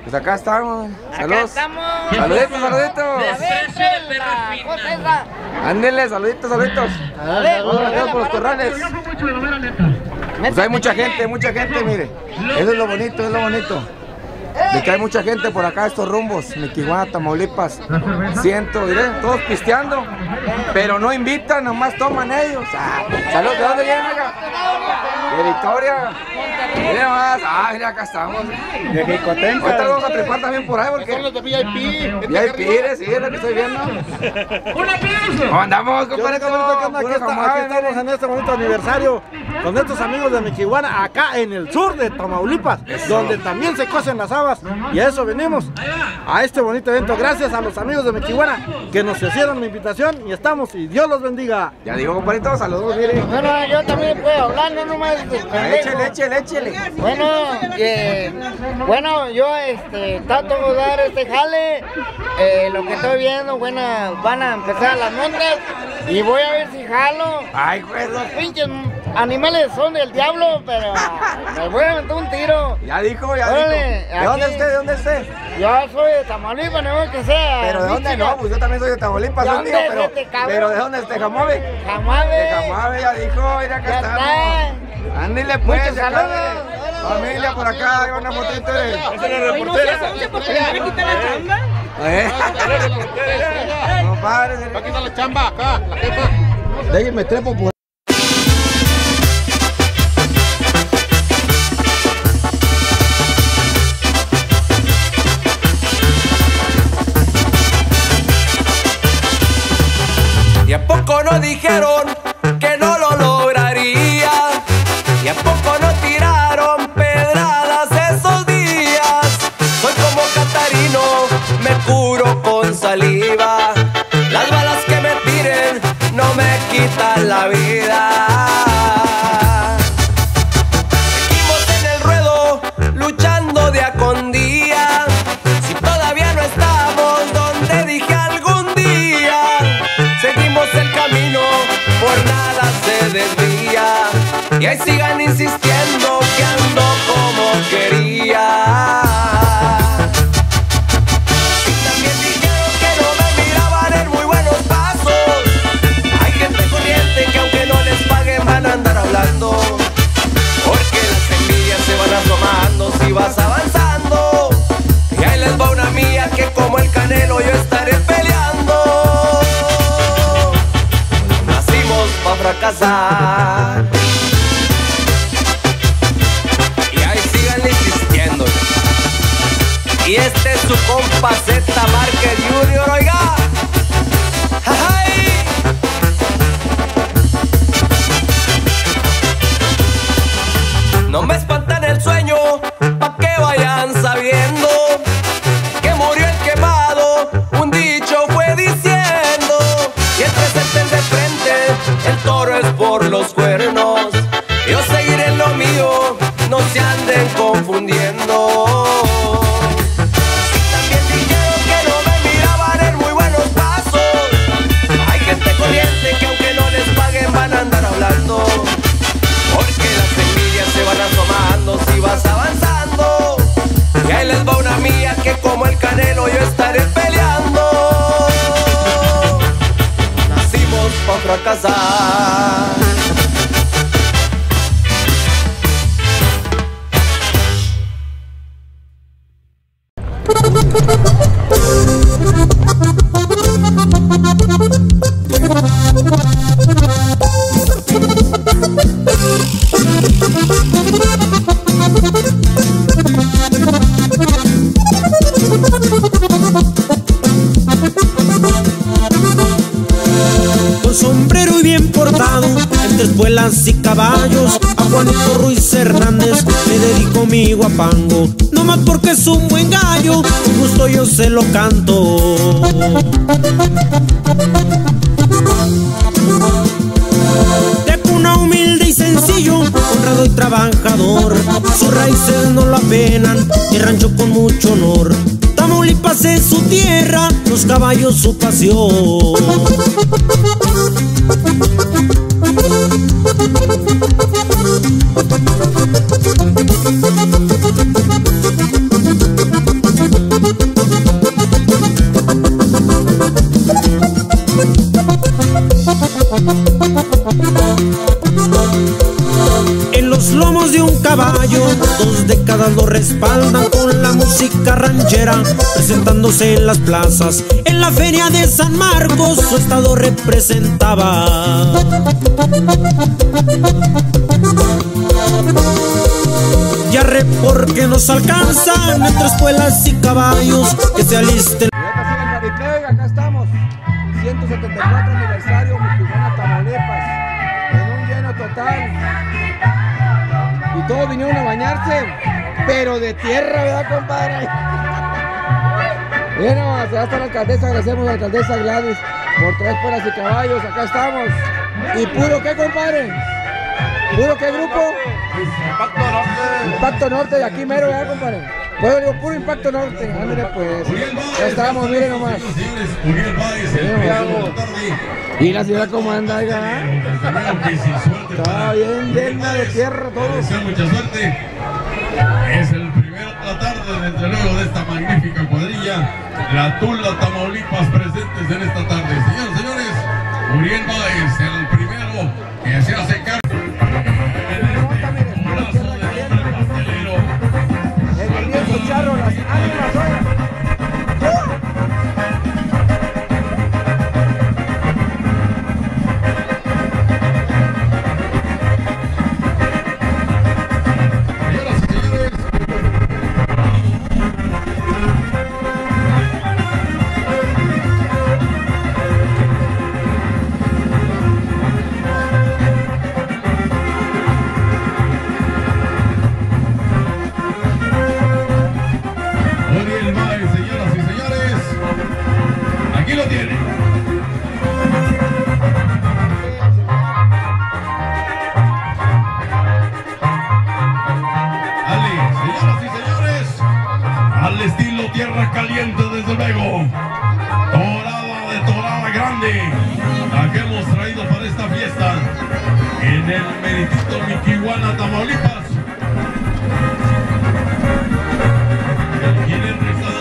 Pues acá estamos. Saludos. Saluditos, saluditos. Ándele, saluditos, saluditos. Saludos por los corrales. Pues hay mucha gente, mucha gente, mire. Eso es lo bonito, es lo bonito. De que hay mucha gente por acá, estos rumbos, Miquiguana, Tamaulipas, siento, diré, todos pisteando, pero no invitan, nomás toman ellos. Ah, saludos, ¿de dónde vienen acá? De Victoria. Miren más, ah, mira, acá estamos. De Jicotenca. Ahorita vamos a trepar también por ahí, porque... Son los de V I P. V I P, sí, es lo que estoy viendo. ¡Un aplauso! ¿Cómo andamos, compadre? Aquí estamos en este bonito aniversario con estos amigos de Miquiguana, acá en el sur de Tamaulipas, donde también se cocen las habas. Y a eso venimos, a este bonito evento. Gracias a los amigos de Miquiguana que nos hicieron la invitación y estamos, y Dios los bendiga. Ya digo, compadrito, saludos, miren. Bueno, yo también puedo hablar, no nomás. Échale, échale, échale. Bueno, eh, bueno, yo este, trato de dar este jale. Eh, lo que estoy viendo, bueno, van a empezar las montas y voy a ver si jalo. Ay, pues, los pinches animales son del diablo, pero me voy a meter un tiro. Ya dijo, ya Órale, dijo. ¿De dónde esté? ¿De dónde esté? Yo soy de Tamaulipas, no que sea. Pero de dónde no, pues yo también soy de Tamaulipas, soy mío, pero, este, pero ¿de dónde esté? ¿Jamave? Jamave. De Jamave, ya dijo, mira acá estamos. Ándale pues, muchos saludos. Familia por acá, hay una fotito de... ¿Es de la reportera? ¿Me va a quitar la chamba? ¿Eh? No, padre. ¿Me va a quitar la chamba acá, la jefa? Déjenme trepo por... dijeron que no lo lograría, y a poco no tiraron pedradas esos días. Soy como Catarino, me curo con saliva, las balas que me tiren no me quitan la vida. Seguimos en el ruedo, luchando de a con día. Si todavía no estamos donde dije algún día, seguimos el camino, por nada se desvía. Y ahí sigan insistiendo que ando como quería. Si vas avanzando, y ahí les va una mía que como el Canelo yo estaré peleando. Nacimos pa' fracasar. Y ahí sigan insistiendo. Y este es su compa Z Márquez Junior, oiga. No me espantan el sueño, pa' que vayan sabiendo que murió el quemado, un dicho fue diciendo. Y el presente es de frente, el toro es por los cuernos. Yo seguiré en lo mío, no se anden confundiendo. También dijeron que no me miraban en muy buenos pasos. Hay gente corriente que aunque no les paguen van a andar hablando. Si vas avanzando, y ahí les va una mía que como el Canelo yo estaré peleando. Nacimos pa' fracasar. Y caballos, a Juanito Ruiz Hernández le dedico mi guapango, no más porque es un buen gallo, con gusto yo se lo canto. De cuna humilde y sencillo, honrado y trabajador, sus raíces no lo apenan, y rancho con mucho honor. Tamaulipas es su tierra, los caballos su pasión. En los lomos de un caballo, dos décadas lo respaldan con la música ranchera, presentándose en las plazas. En la feria de San Marcos su estado representaba. Y arre porque nos alcanzan nuestras espuelas y caballos que se alisten. Acá estamos, ciento setenta y cuatro aniversario, Mutijona, Tamaulipas, en un lleno total. Y todos vinieron a bañarse, pero de tierra, ¿verdad, compadre? Bueno, hasta la alcaldesa, agradecemos a la alcaldesa Gladys por traer espuelas y caballos, acá estamos. ¿Y puro qué, compadre? ¿Puro qué grupo? Impacto Norte. Impacto Norte, de aquí mero, ¿verdad, compadre? Pues digo, puro Impacto Norte. Ah, mire, pues, ya estamos, miren nomás. Y la ciudad como anda, oiga. Está bien llena de tierra todo. Mucha suerte. Es el primero de la tarde, desde luego, de esta magnífica cuadrilla. La Tula Tamaulipas presentes en esta tarde. Señores, señores, Uriel Báez, el primero que se hace cargo. tierra caliente, desde luego. Torada de torada grande, la que hemos traído para esta fiesta en el meritito Miquihuana, Tamaulipas. El jinete está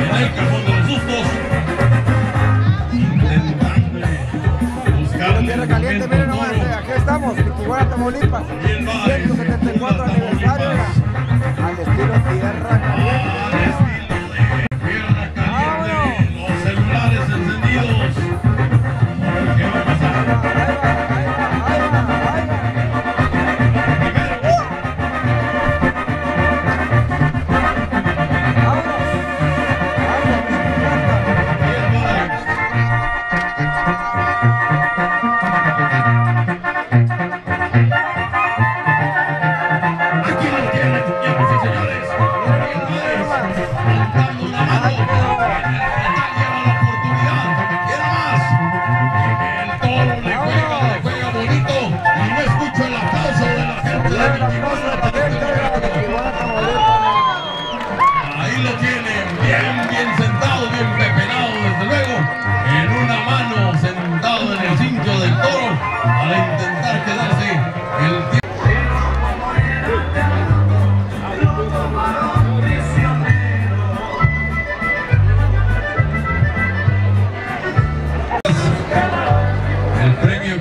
en el cajón de los sustos, intentando buscar tierra caliente. Miren nomás, aquí estamos, Miquihuana, Tamaulipas, ciento setenta y cuatro aniversario, al estilo tierra caliente.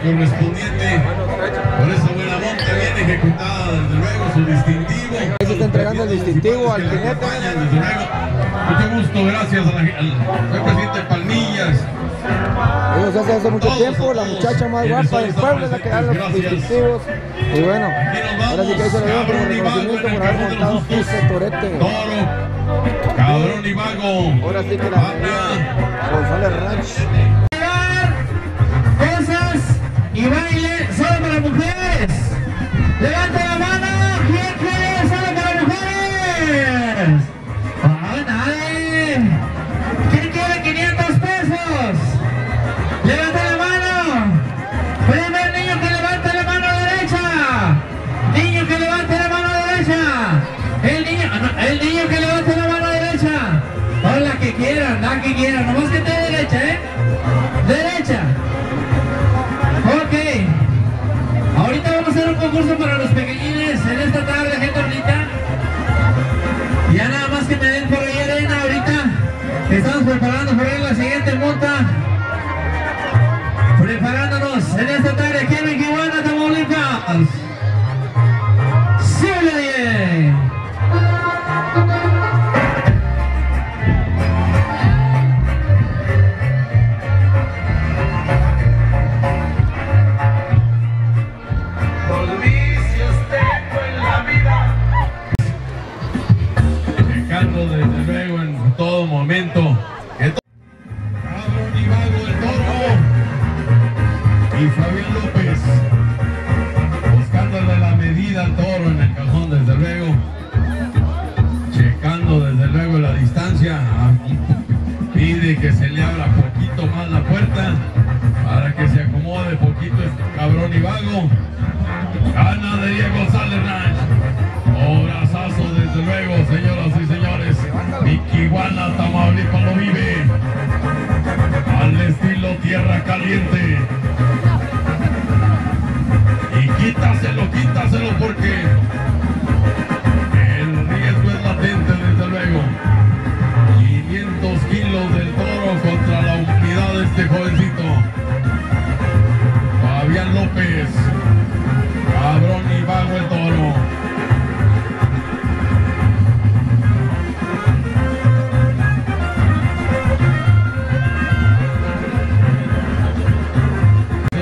Correspondiente por esa buena monta, bien ejecutada, desde luego, su distintivo. Ahí se está entregando el distintivo al jinete. Desde luego, mucho gusto, gracias a la, al representante Palmillas. Ellos hacen hace mucho todos, tiempo, la muchacha más guapa del pueblo es la que da los gracias. distintivos. Y bueno, vamos, ahora sí que ahí se le dio por el reconocimiento por haber montado ese torete. Toro, cabrón y vago. Ahora sí que la buena González Ranch. Y baile solo para mujeres. Levante la mano, ¿quién quiere solo para mujeres? Ah, nadie. ¿Quién quiere quinientos pesos? Levante la mano. Primer niño que levante la mano derecha. Niño que levante la mano derecha. El niño, el niño que levante la mano derecha. O la que quieran, la que quieran. Nomás que esté derecha, ¿eh? Derecha. Concurso para los pequeñines en esta tarde, gente bonita. Ya nada más que me den por ahí arena ahorita. Estamos preparando por ahí la siguiente monta. Preparándonos en esta tarde aquí en Miquihuana, Tamaulipas. Que se le abra poquito más la puerta para que se acomode poquito este cabrón y vago. Ganadería González Ranch, abrazazo desde luego, señoras y señores. Miquihuana, Tamaulipas lo vive al estilo tierra caliente. Y quítaselo, quítaselo porque el riesgo es latente desde luego. quinientos kilos del toro contra la unidad de este jovencito Fabián López, cabrón y vago el toro.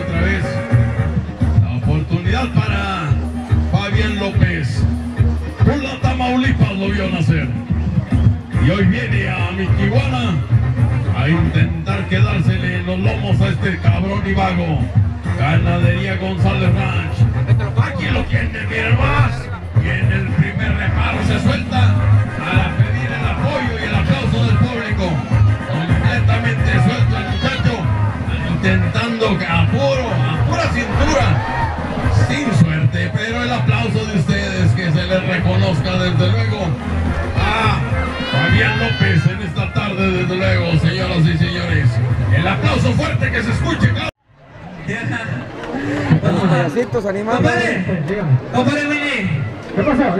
Otra vez la oportunidad para Fabián López. Pula, Tamaulipas lo vio nacer y hoy viene a Miquihuana a intentar quedársele en los lomos a este cabrón y vago. Ganadería González Ranch. Aquí lo tiene, miren más. Y en el primer reparo se suelta para pedir el apoyo y el aplauso del público. Completamente suelto el muchacho, intentando a puro, a pura cintura. Sin suerte, pero el aplauso de ustedes que se les reconozca desde luego. Fabián López, aplauso fuerte que se escuche, cabrón. Los animales. Compadre Willy. ¿Qué pasa?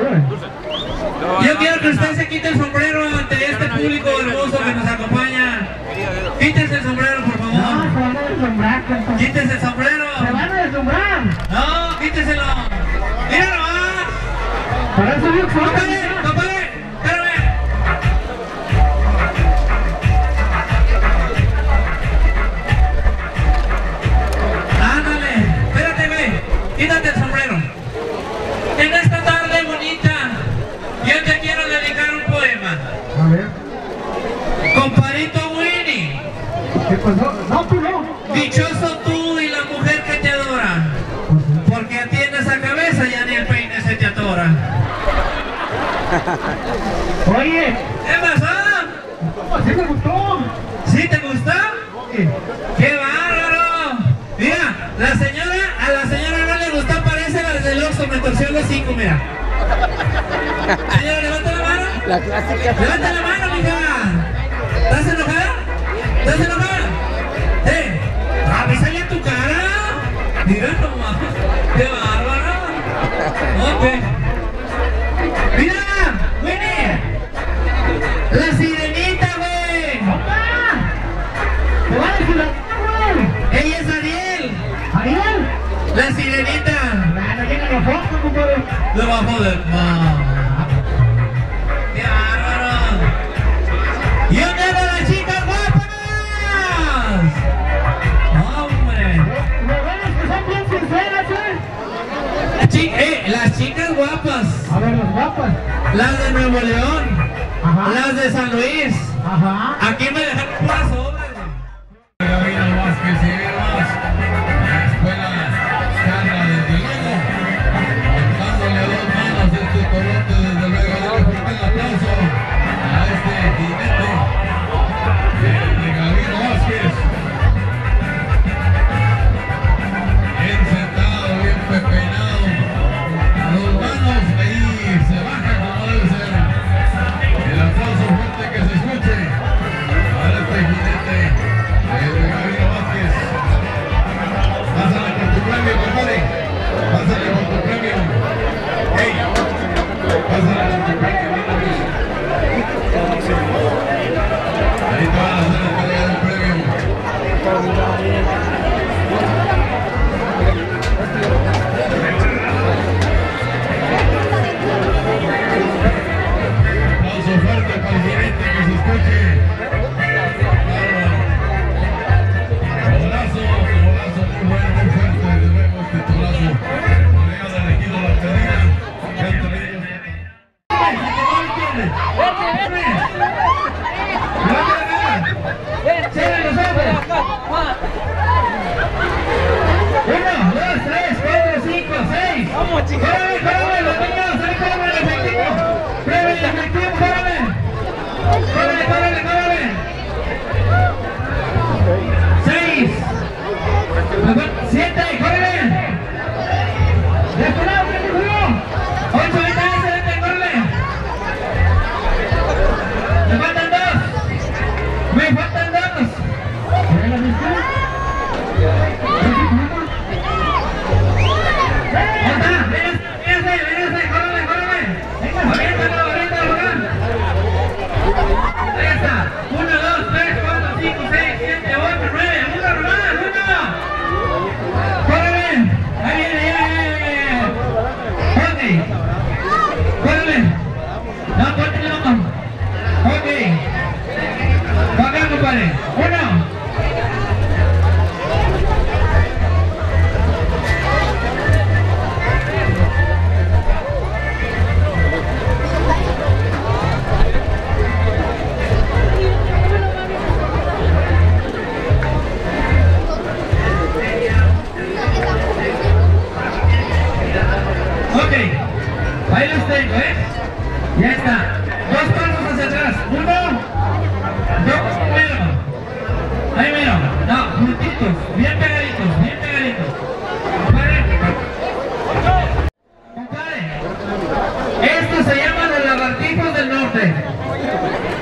Yo quiero que usted se quite el sombrero ante este público hermoso que nos acompaña. Quítese el sombrero, por favor. No, se van a deslumbrar. Quítese el sombrero. Se van a deslumbrar. No, quíteselo. Míralo. Para eso yo quítate el sombrero. En esta tarde bonita, yo te quiero dedicar un poema. A ver. Compadrito Winnie. ¿Qué pasó? No, tú no. Dichoso tú y la mujer que te adora. Porque atiendes a cabeza ya ni el peine se te atora. Oye. ¿Qué pasó? ¿Sí te gustó? ¿Sí te gustó? Sí. ¡Qué bárbaro! Mira, la señora, a la señora me torció los cinco, mira. Señora, levanta la mano. La clásica. Levanta la mano, mija. ¿Estás enojada? ¿Estás enojada? Eh, avísale a tu cara. Mira nomás. Qué bárbaro. Ok. Mira, Winnie. La sirenita, güey. ¡Papá! ¡Me va a desfilar, güey! Ella es Ariel. ¿Ariel? La sirenita. Debajo del mar. ¡Qué bárbaro! ¡Y una de las chicas guapas! ¡Hombre! Lo bueno es que son bien sinceras, ¿eh? Chi eh las chicas guapas. A ver, las guapas. Las de Nuevo León. Ajá. Las de San Luis. Ajá. Aquí me dejaron puras obras. Gabriel Vázquez y la Escuela Carla de Durango.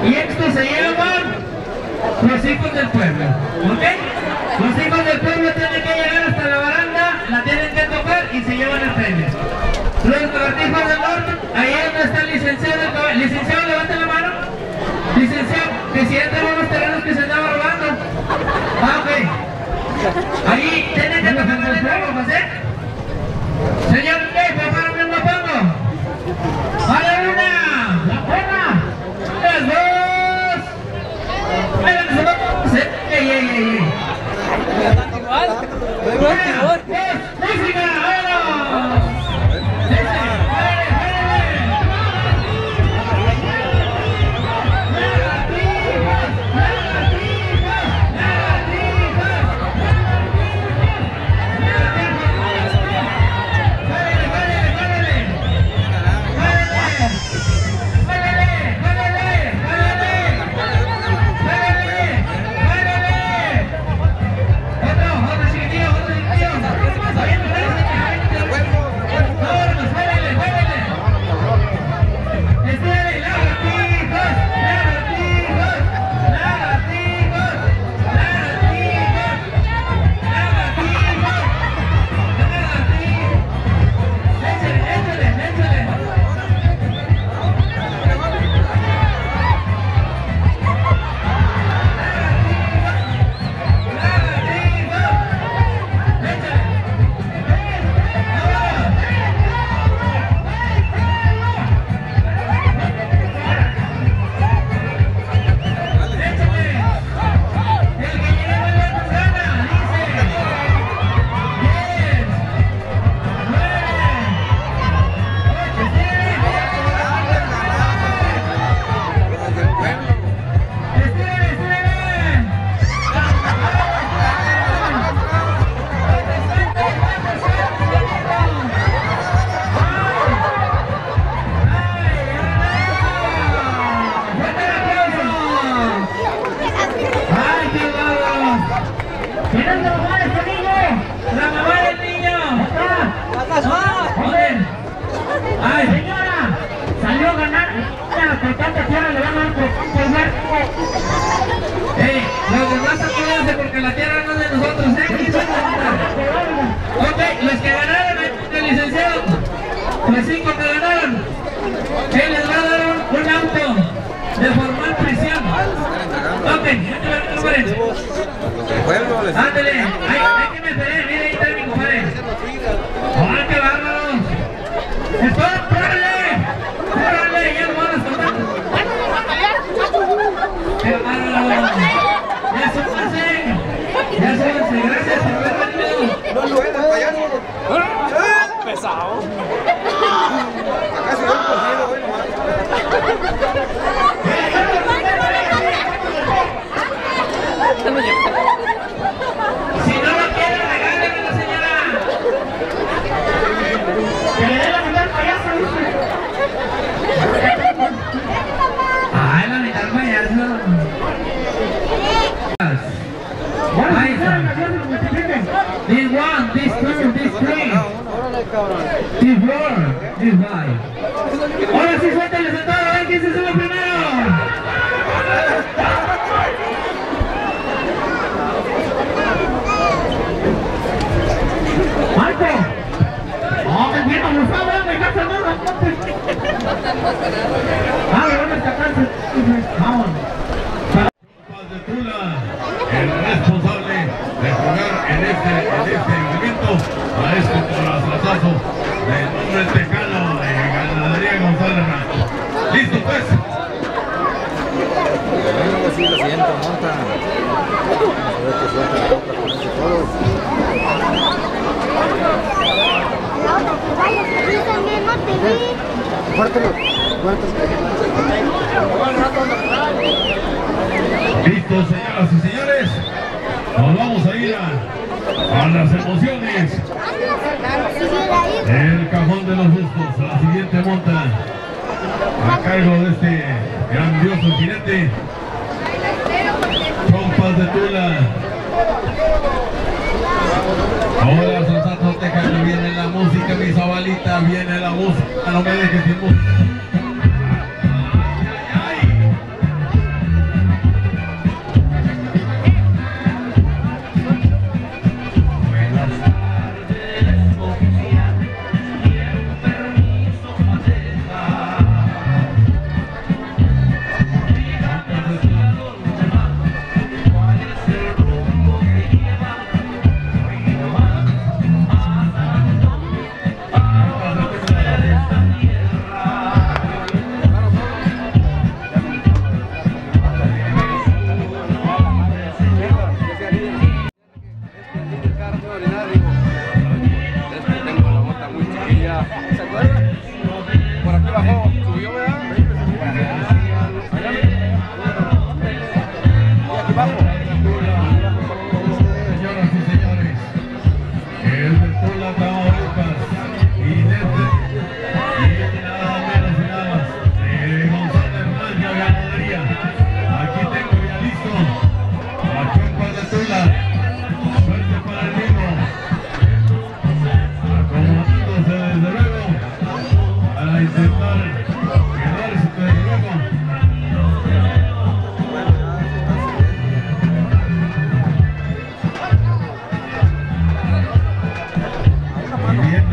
Y estos se llaman los hijos del pueblo, ¿ok? premios. Los cortijos del orden, ahí donde está el licenciado, licenciado, levante la mano. Licenciado, presidente de los terrenos que se andaba robando. Ah, ok. Ahí tienen que tocar el fuego, José. Señor, ¿qué? ¿Papá no me lo pongo? ¡A la una! ¡La buena! ¡Las dos! ¡Mira, que se va a conocer! ¡Ey, ey, ey! ¡Igual!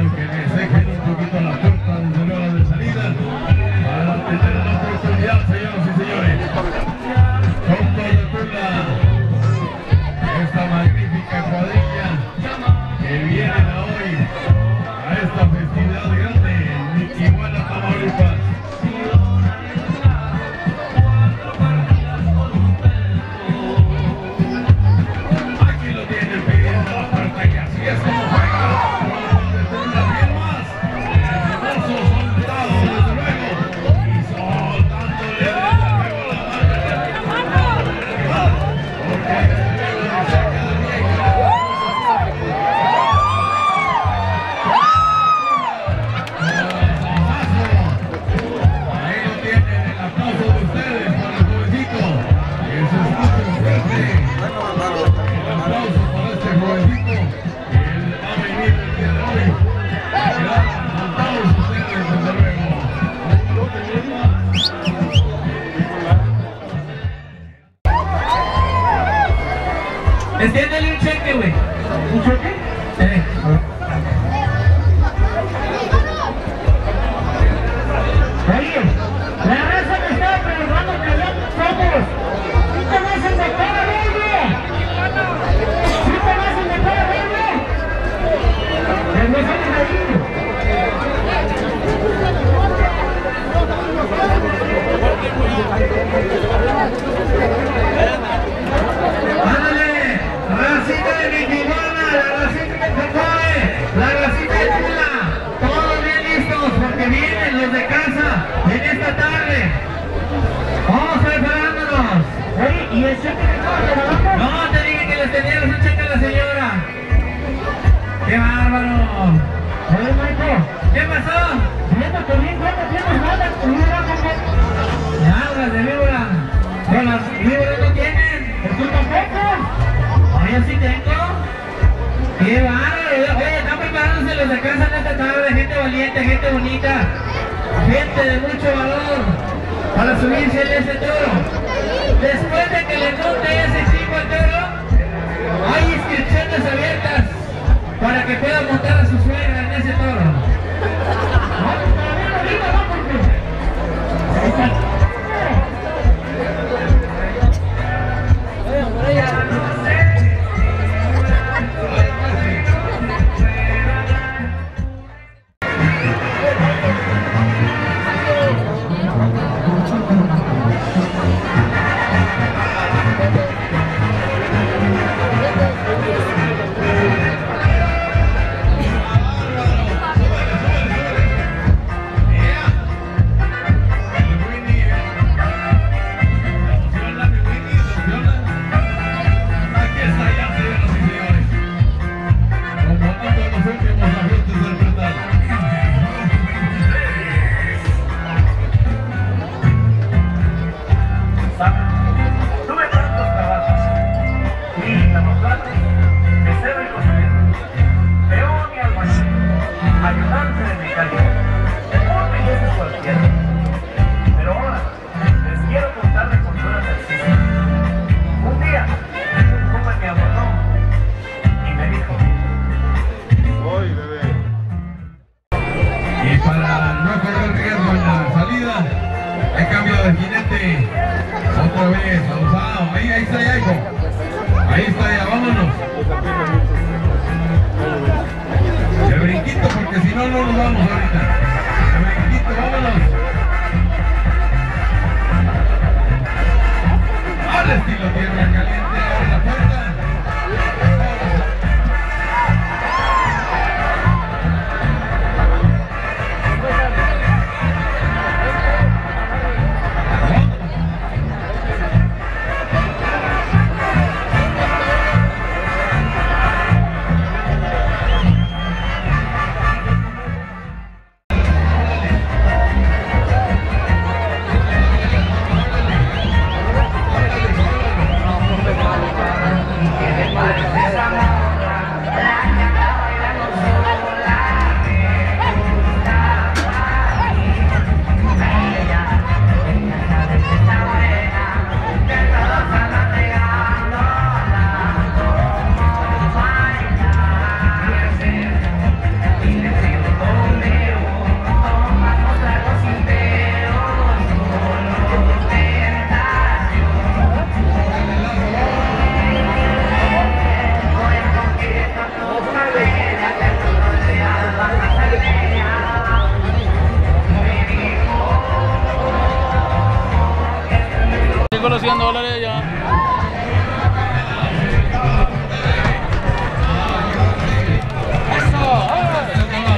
y que les dejen un poquito la puerta, desde luego la de salida, para tener la oportunidad, señoras y señores. Con toda esta magnífica cuadrilla que viene a hoy a esta festividad grande en Miquiguala, Tamaulipas. Entiéndale un cheque, güey. ¿Un cheque? Eh. Oye, la raza que estaba preguntando que había nosotros. ¿Sí conocen de cara verde? ¿Sí conocen de cara verde? ¿Les me salen ahí? ¡Ándale! Racita de Miquiguala, la racita de Miquiguala, la racita de Tula, todos bien listos porque vienen los de casa en esta tarde. Vamos preparándonos. Oye, ¿y el cheque de todo? No, te dije que les tenías un cheque a la señora. ¡Qué bárbaro! Oye, Michael, ¿qué pasó? Viendo que bien, cuando tienes malas, con víboras, nalgas de víbora. Con las víboras no tienen. ¿Es un tampoco? Yo sí tengo. ¡Qué bárbaro! Oye, están preparándose los de casa en esta tarde, gente valiente, gente bonita, gente de mucho valor para subirse en ese toro. Después de que le monte ese chico al toro, hay inscripciones abiertas para que pueda montar a su suegra en ese toro.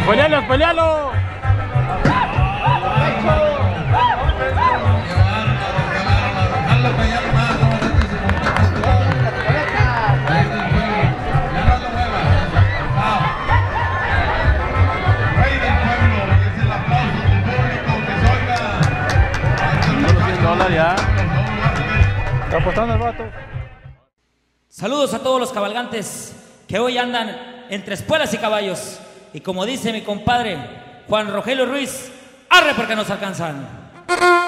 ¡Pelealos, pelealos! Está apostando el vato. Saludos a todos los cabalgantes que hoy andan entre espuelas y caballos. Y como dice mi compadre Juan Rogelio Ruiz, arre porque nos alcanzan.